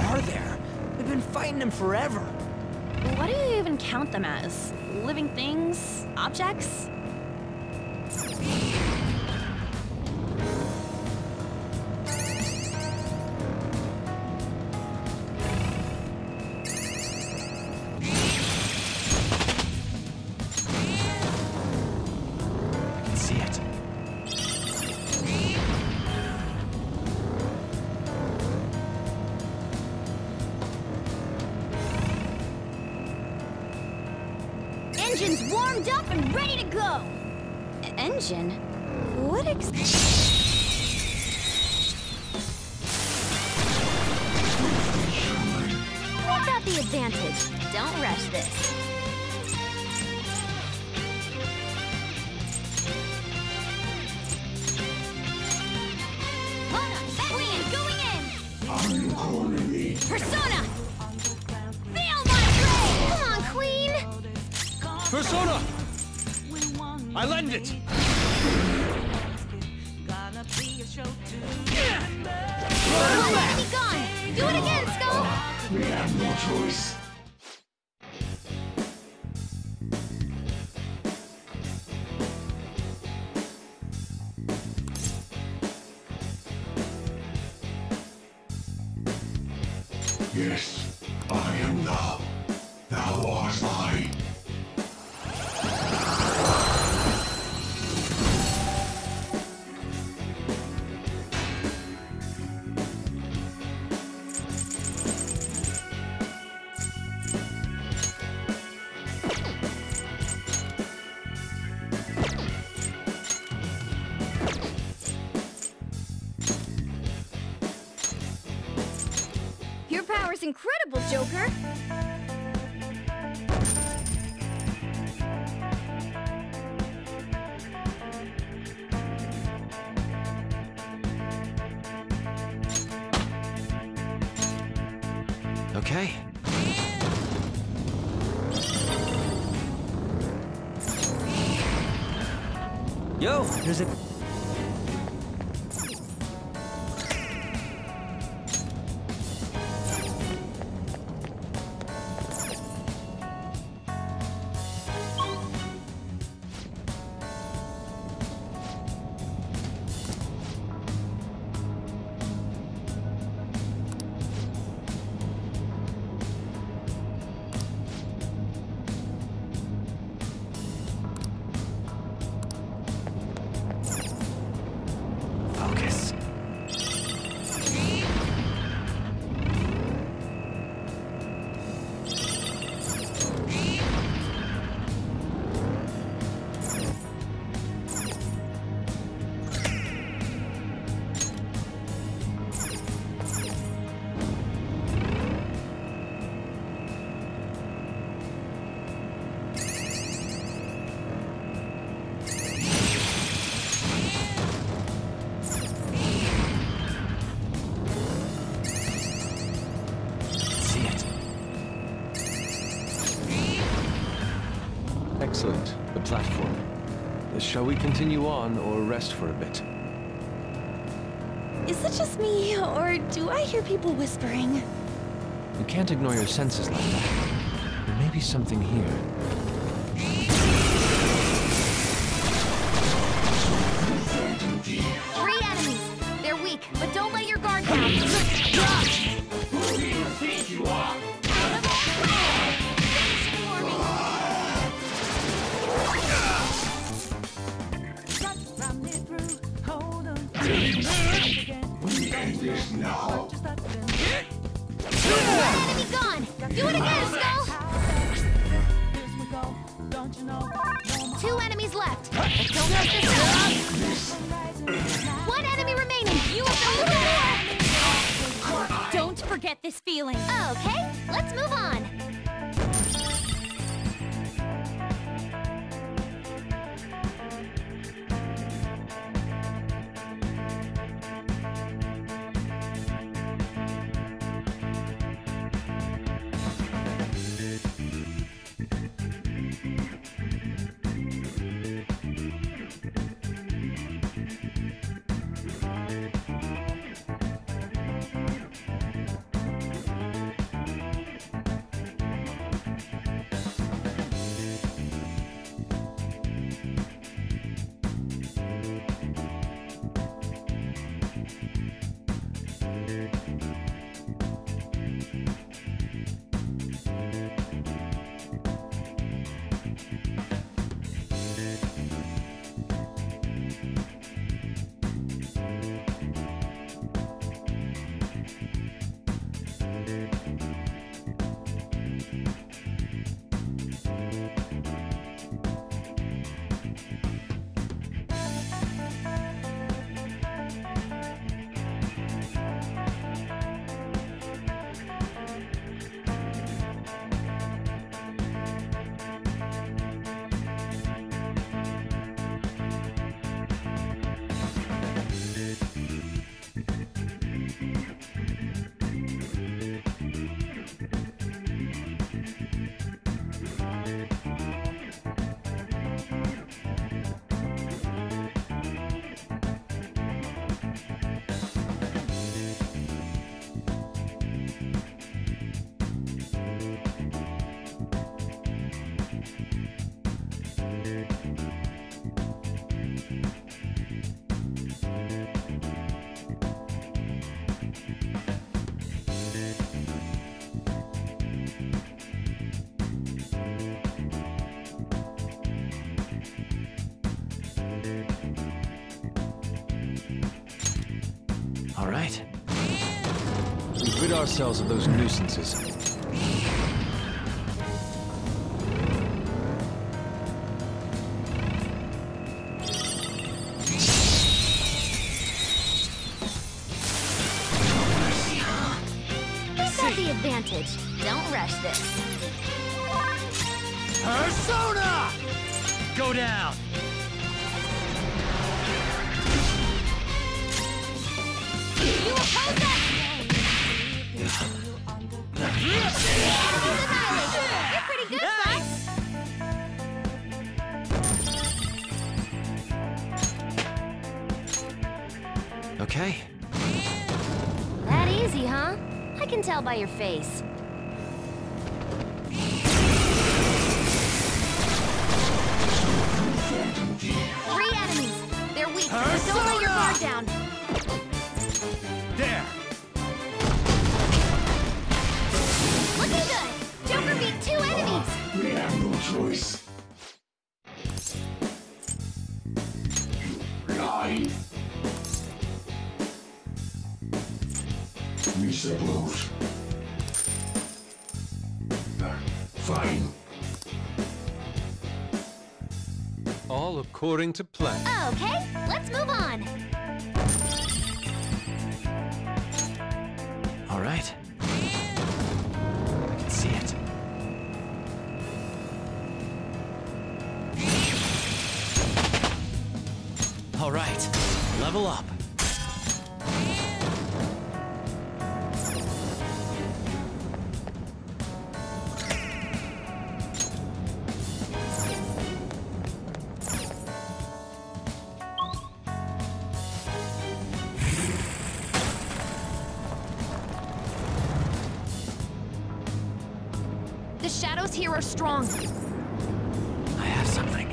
Are there? We've been fighting them forever. What do you even count them as? Living things? Objects? What ex- What about the advantage? Don't rush this. Yes, I am thou. Thou art I. Incredible, Joker! Okay. Yo, there's a... Excellent. The platform. Shall we continue on or rest for a bit? Is it just me, or do I hear people whispering? You can't ignore your senses like that. There may be something here. All right. We rid ourselves of those nuisances. Who's got the advantage? Don't rush this. Persona! Go down! You oppose us! You're pretty good, nice. Okay. That easy, huh? I can tell by your face. Three enemies. They're weak. Persona! Don't let your guard down. There. Looking good! Joker beat two enemies! We have no choice. Nine. We suppose. Fine. All according to plan. Okay, let's move on. All right. See it. All right, level up. Strong. I have something.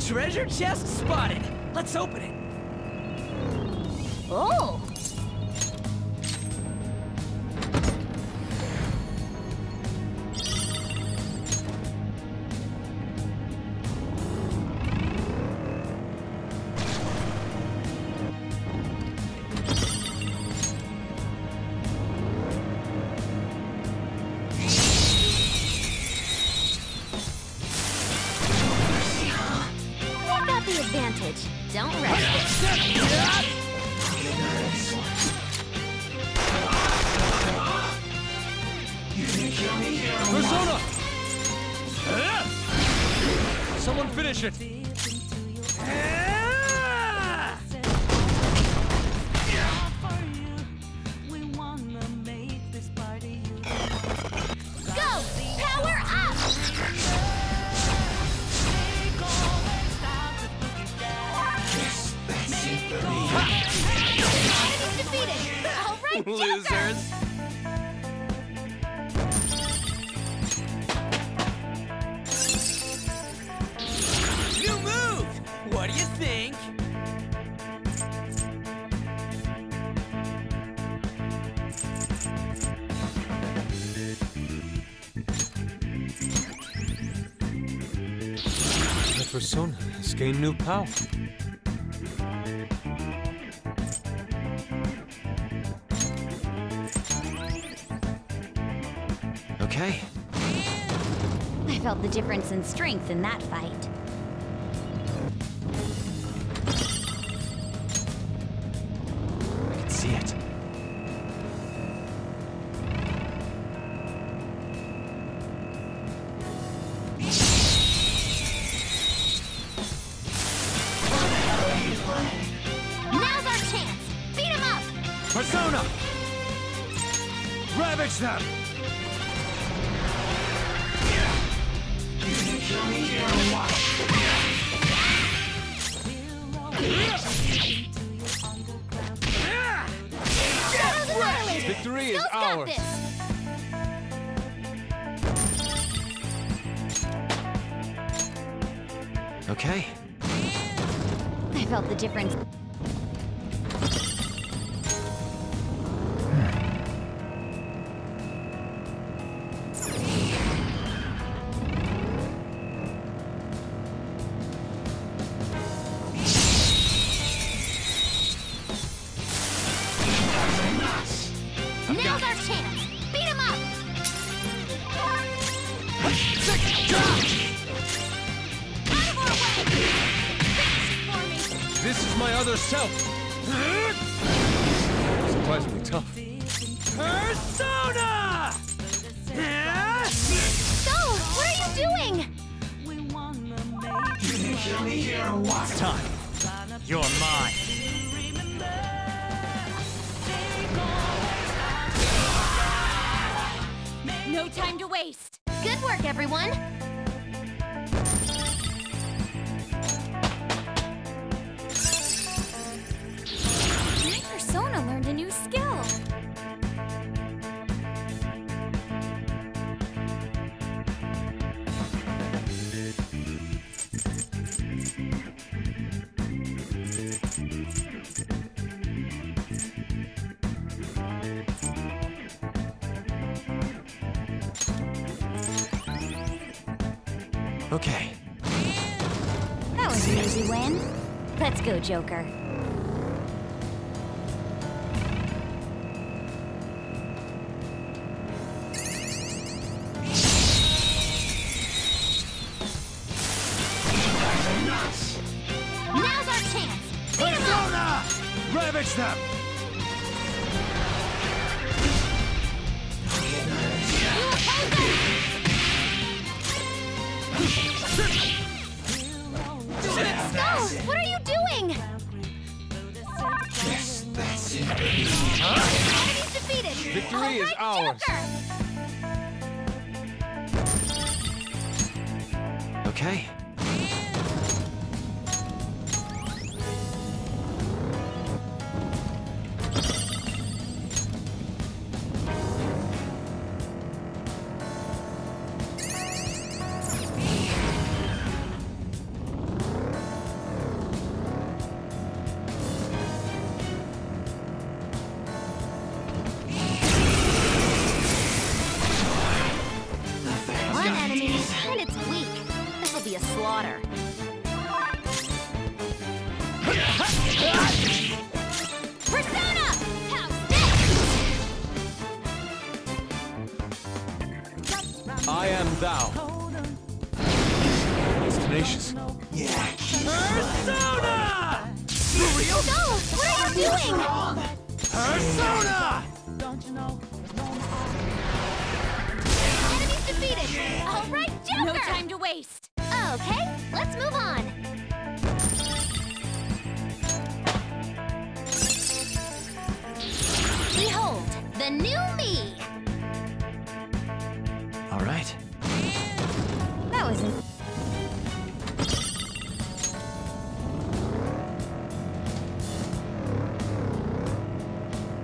Treasure chest spotted. Let's open it. Oh. Persona has gained new power. Okay. I felt the difference in strength in that fight. I can see it. Them. Victory is ours. Okay. I felt the difference. my other self. Surprisingly tough. Persona! So, what are you doing? You can kill me here or what? It's time. You're mine. No time to waste. Good work, everyone. My persona learned a new skill. Okay. That was an easy win. Let's go, Joker. You guys are nuts! Now's our chance! Persona! Ravage them! What are you doing? Yes, that's it. Huh? Enemies defeated. Victory All right, is ours. Joker. Okay.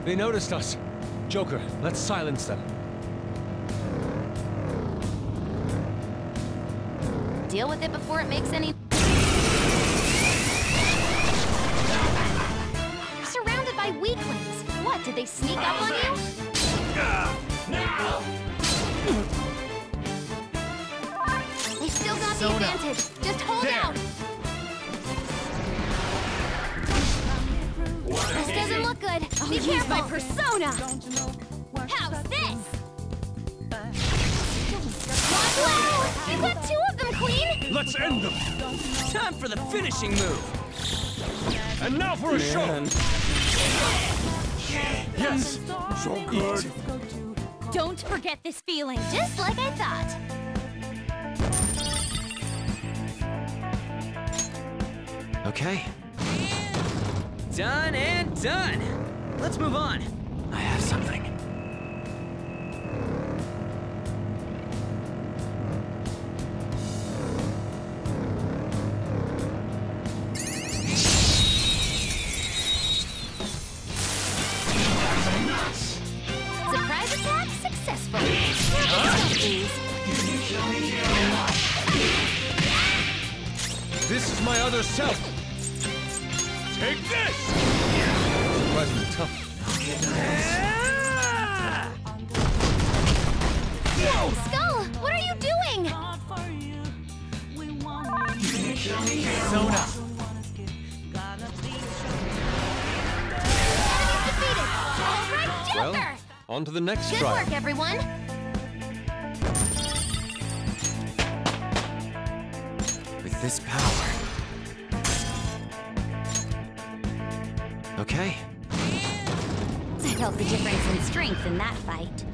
They noticed us. Joker, let's silence them. Deal with it before it makes any... Surrounded by weaklings. What, did they sneak up on you? Now! They still got the advantage. Just hold out! This doesn't look good. Oh, be careful. My persona. How's this? Wow! You got two of them, Queen. Let's end them. Time for the finishing move. And now for a Man. show. Yes. So good. Don't forget this feeling, just like I thought. Okay. Done and done! Let's move on. I have something. Surprise attack successful. Huh? Please. This is my other self. Take this! Yeah. Surprisingly tough. Yeah. Whoa. Skull, what are you doing? You can kill me here. Persona. Enemies defeated. All right, Joker. Well, on to the next Good trial. Good work, everyone. With this power. Okay. I felt the difference in strength in that fight.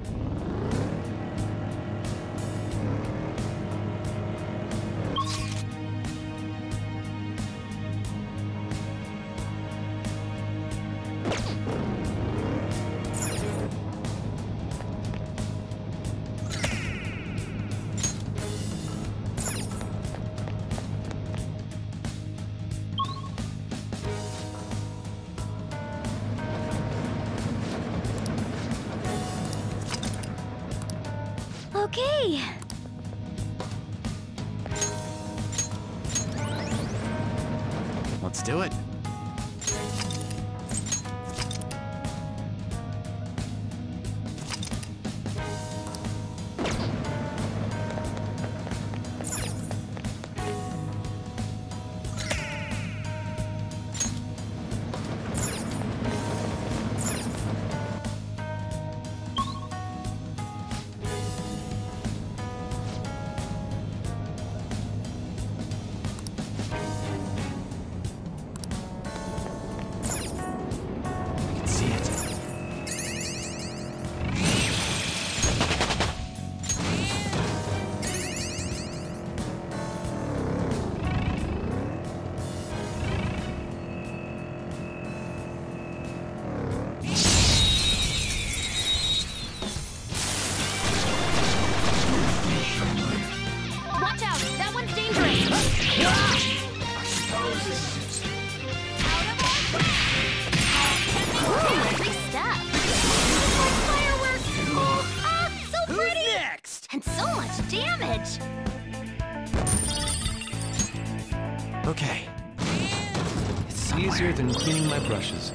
Than cleaning my brushes.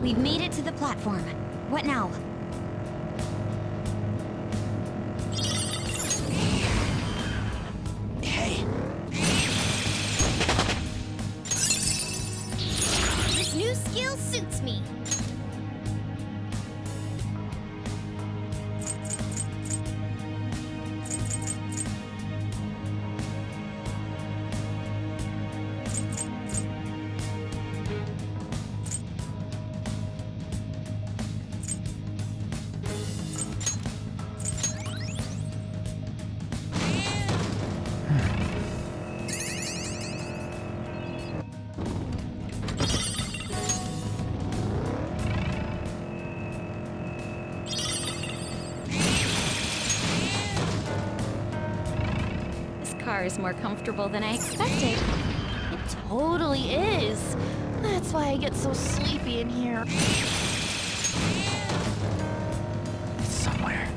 We've made it to the platform. What now? Hey. This new skill suits me. Is more comfortable than I expected. It totally is. That's why I get so sleepy in here. It's somewhere.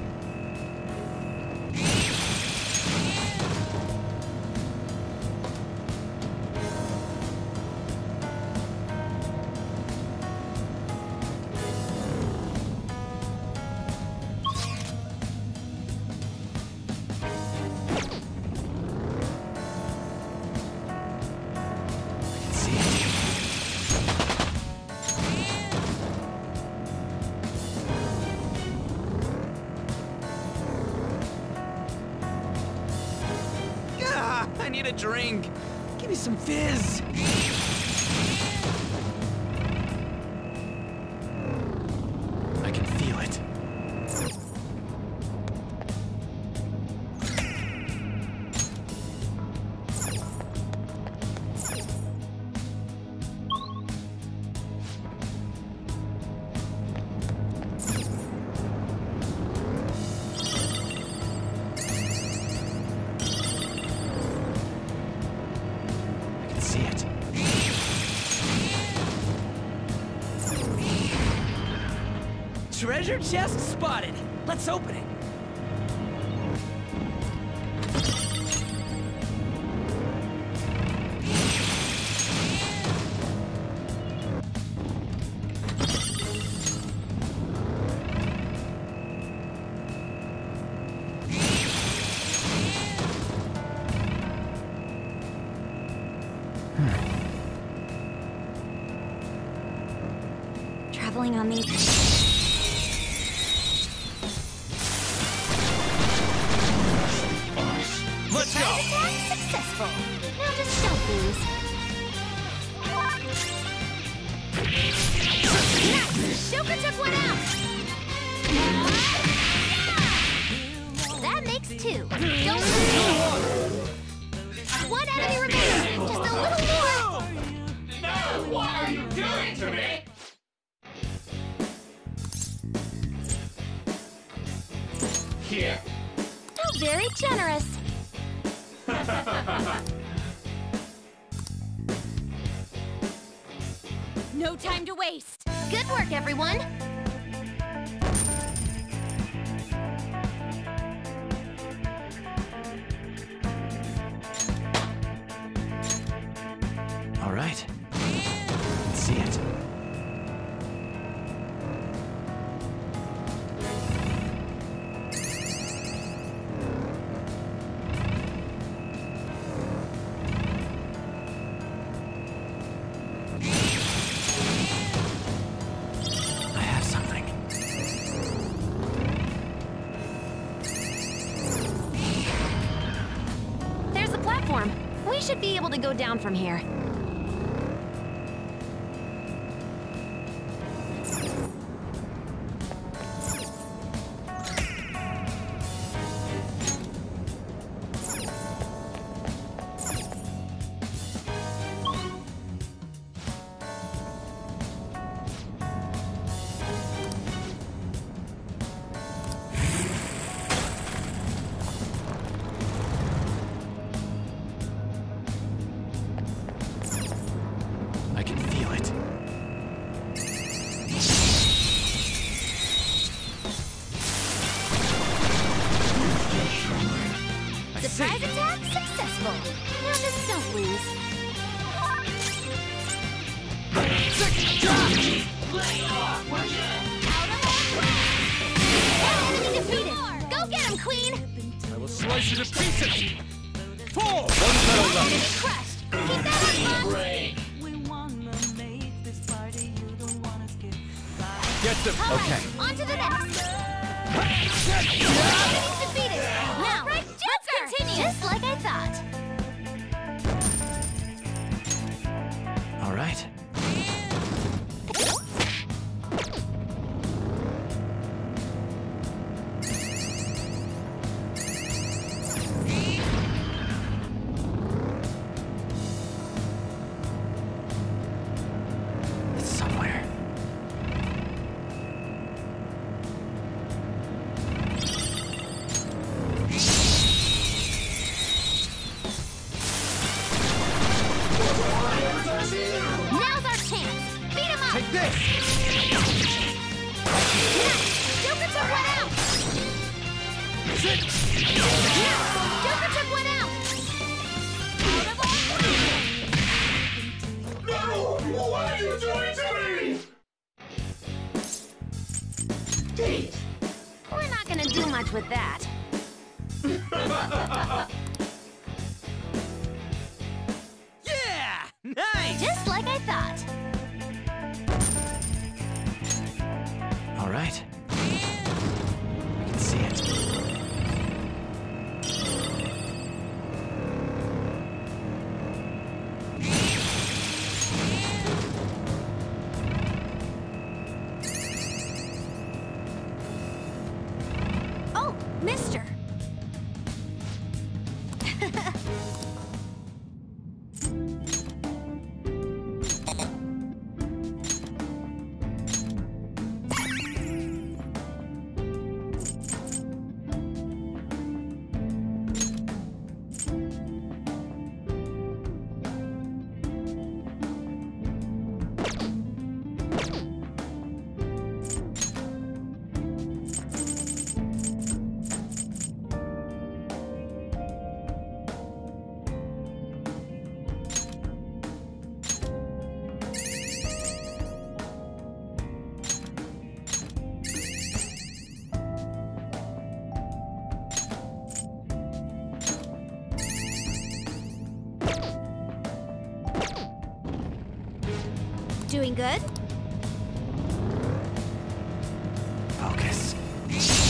Drink. Give me some fizz. I can feel it. Treasure chest spotted. Let's open it. Traveling on these Wonderful! Now just stop these. Nice! Joker took one out! Yeah! That makes two. Don't lose. One enemy remaining! Just a little more! No! What are you doing to me? Here. How very generous! No time to waste. Good work, everyone. All right. Let's see it. To go down from here. Doing good? Focus. Yes.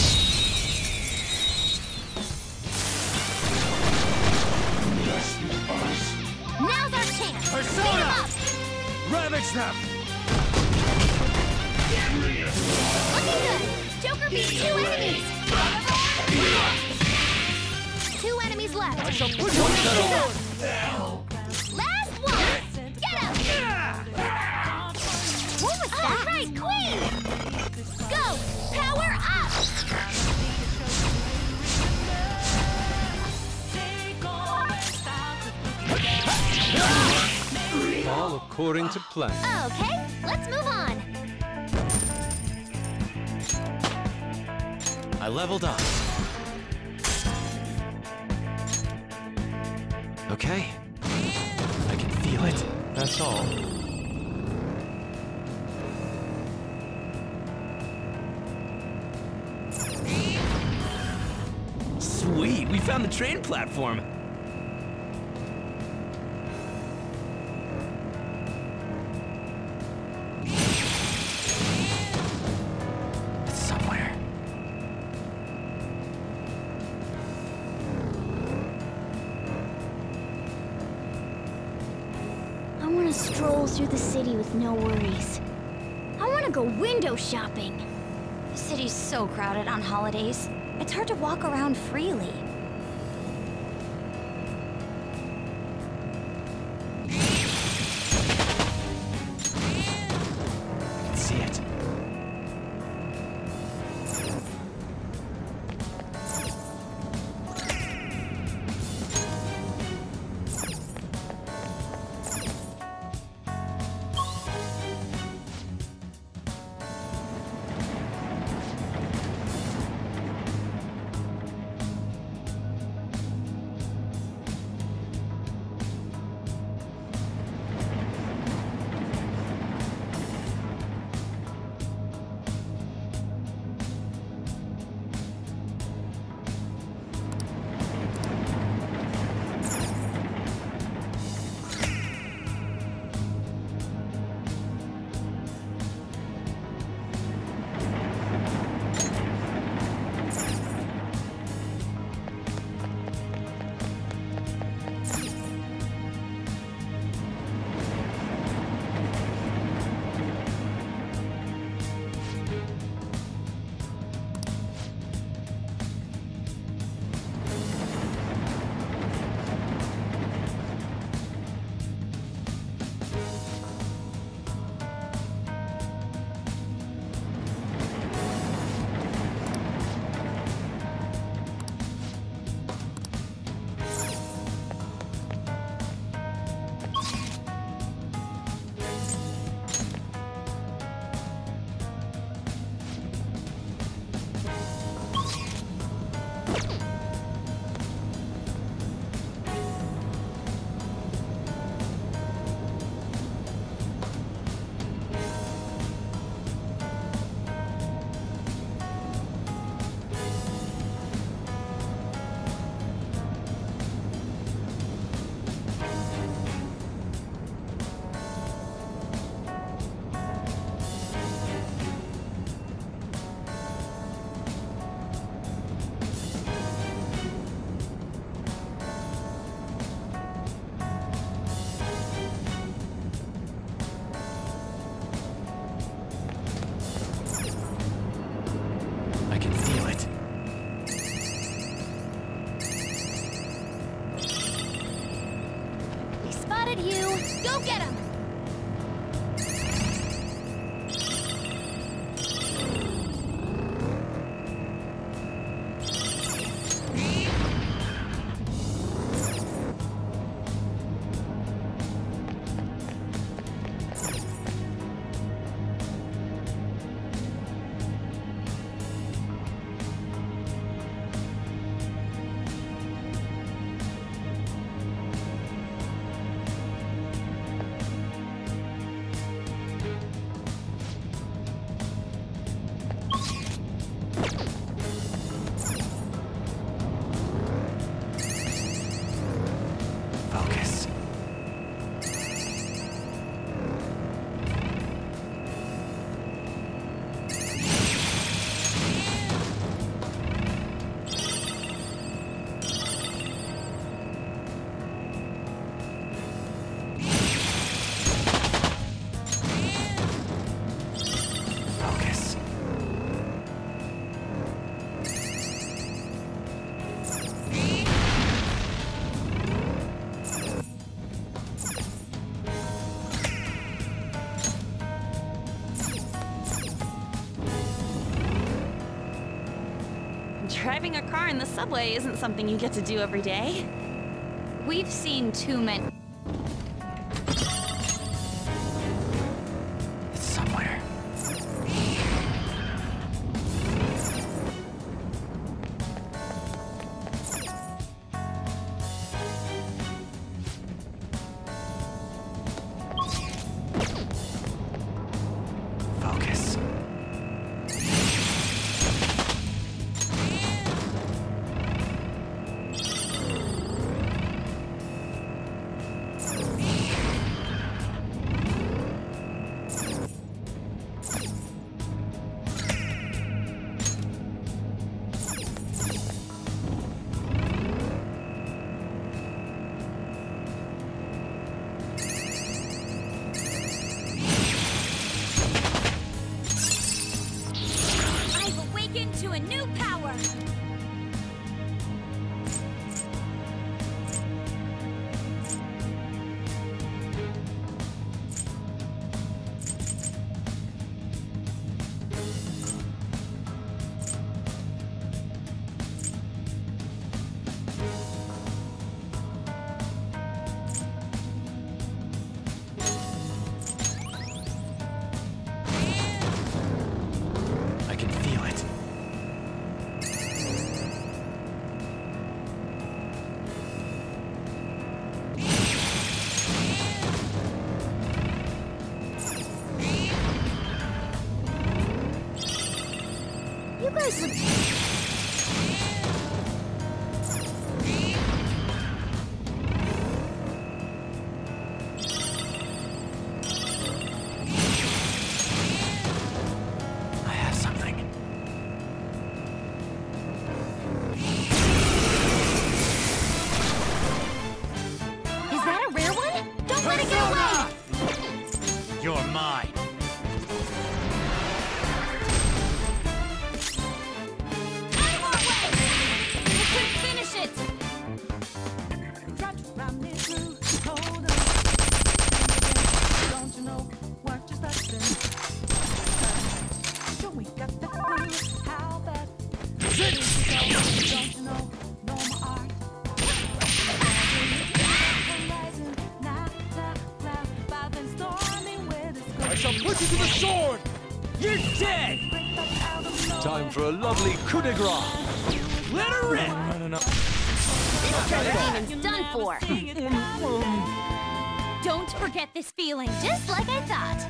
up. Looking good. Joker beats two enemies. Two enemies left. I shall put you down. Last one. Get up. Yeah. What was that? All right, Queen. Go. Power up. All according to plan. Okay, let's move on. I leveled up. Okay. I can feel it. That's all. Sweet, we found the train platform. Through the city with no worries. I want to go window shopping. The city's so crowded on holidays. It's hard to walk around freely. I can see it. driving a car in the subway isn't something you get to do every day. We've seen too many. It's somewhere. A lovely coup de grace. Let her rip! No, no, no. This demon's done for. Don't forget this feeling, just like I thought.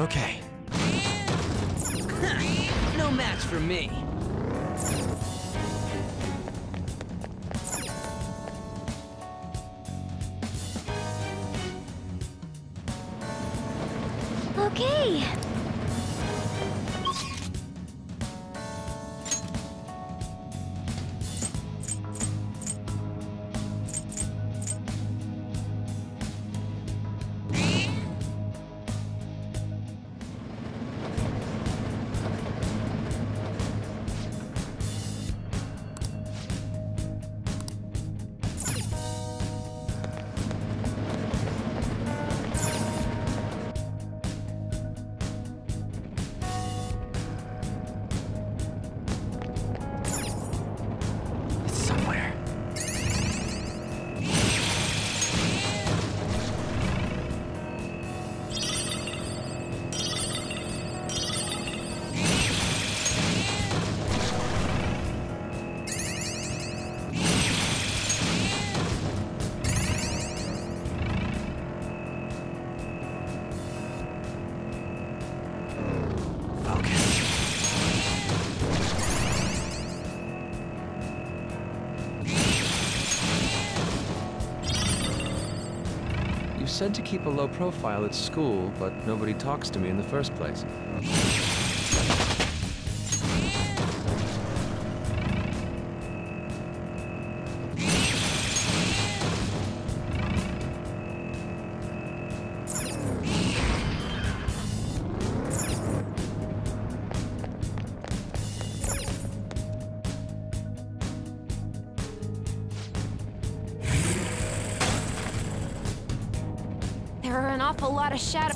Okay. No match for me. Okay. Said to keep a low profile at school, but nobody talks to me in the first place. A lot of shadow.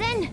Listen! Yeah.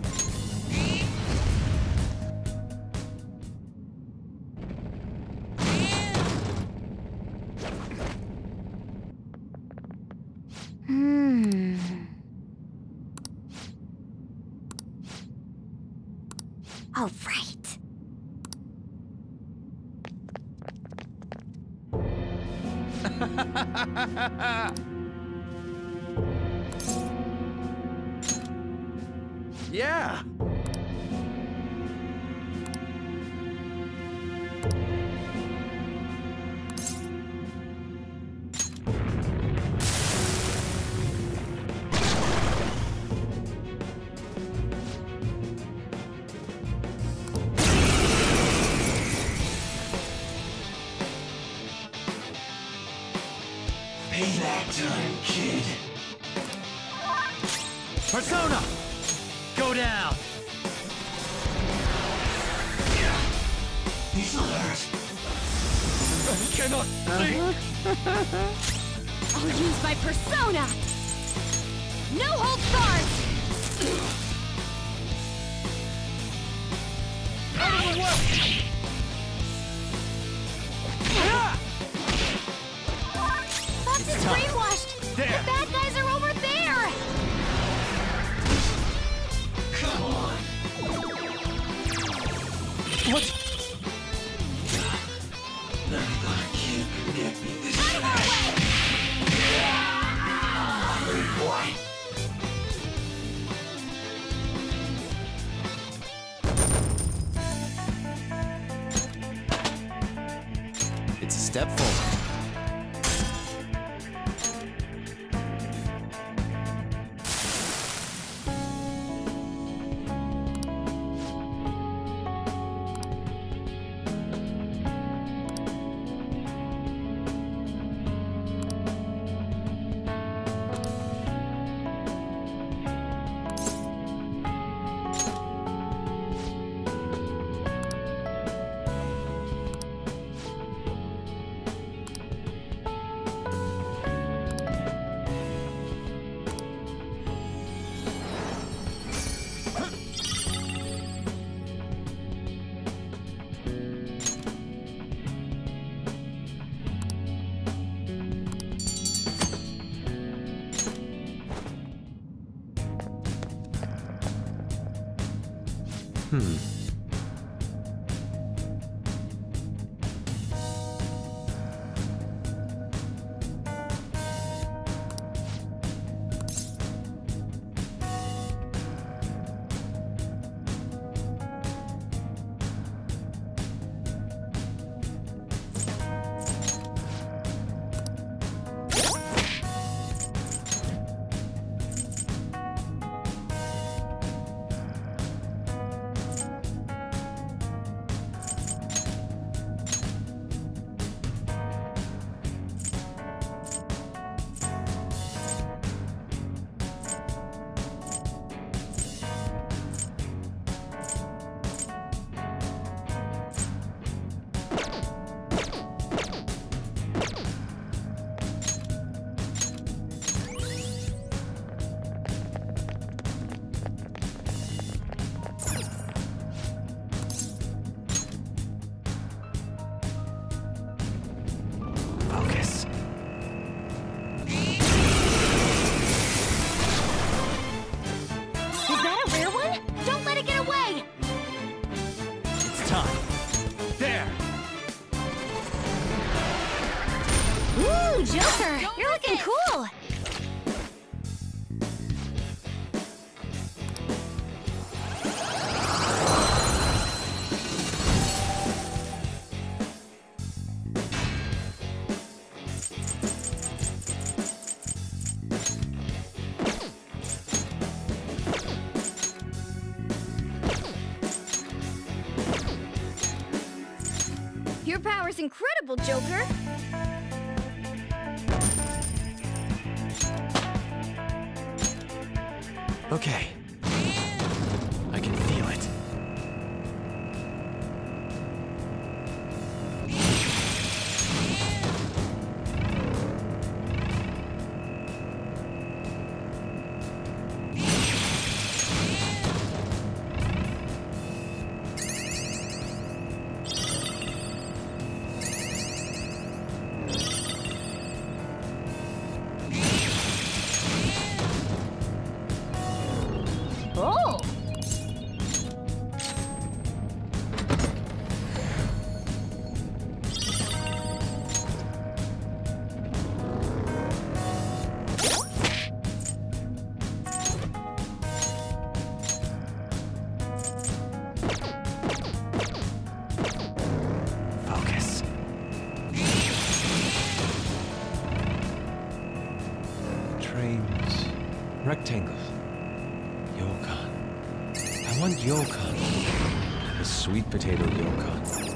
Payback time, kid. Persona, go down. Yeah. He's alert. I cannot think. Uh-huh. I'll use my persona. No holds barred. Out of the way. It's brainwashed! There. The bad guys are over there! Come on! What? Nobody can connect me this way! Out of our way! Yeah. Boy! It's a step forward. Hmm. Joker, you're looking cool! Your power's incredible, Joker! Okay. I can feel it. Rectangle. Yokan. I want Yokan. The sweet potato Yokan.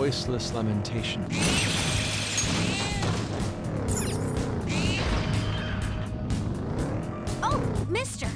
Voiceless lamentation. Oh, mister!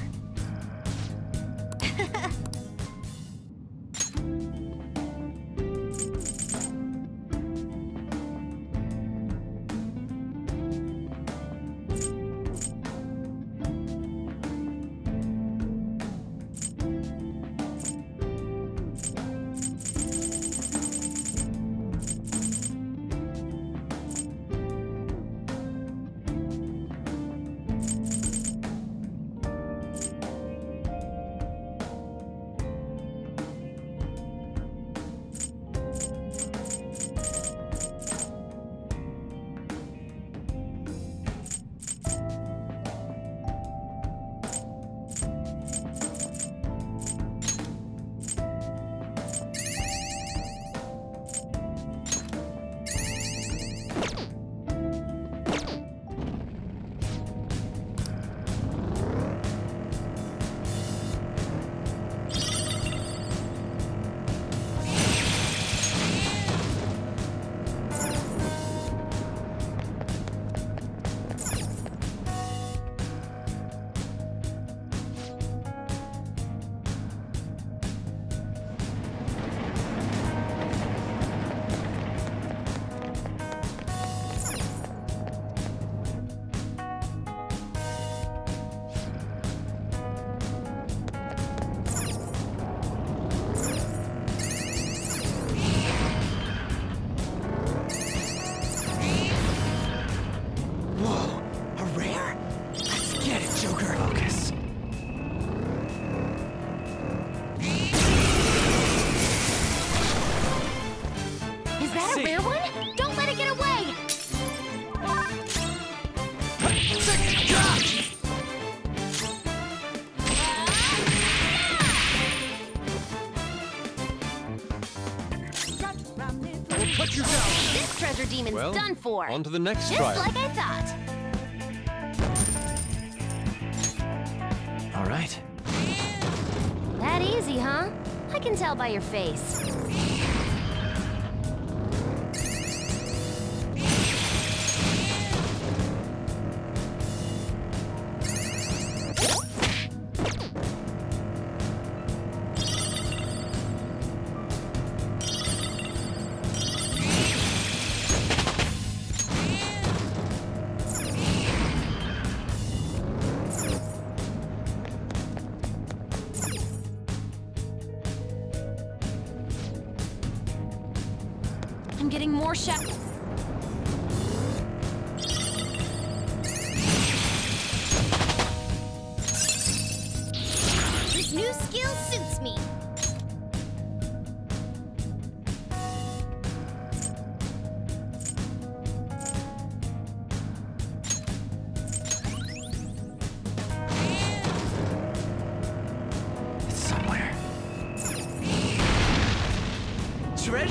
Demon's well, done for. On to the next Just trial. Like I thought. All right. That easy, huh? I can tell by your face.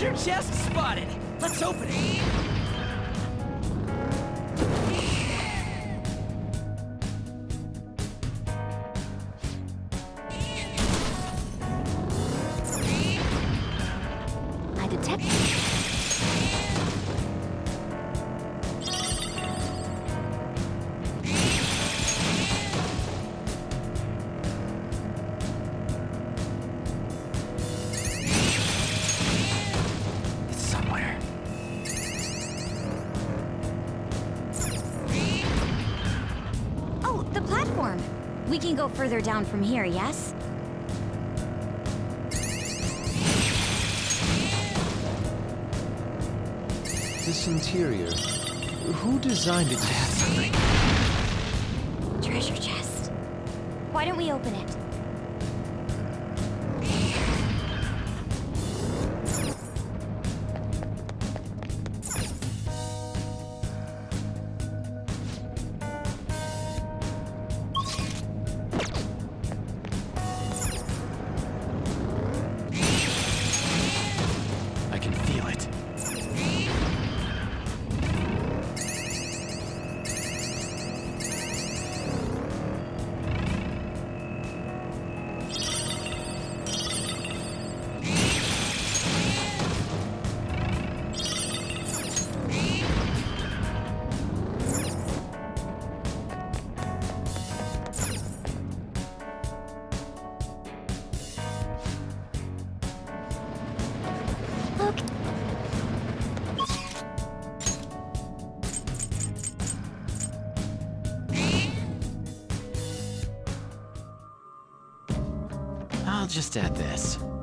Treasure chest spotted. Let's open it. I detect. We can go further down from here, yes? This interior, who designed it? I have something. Treasure chest. Why don't we open it? I'll just add this.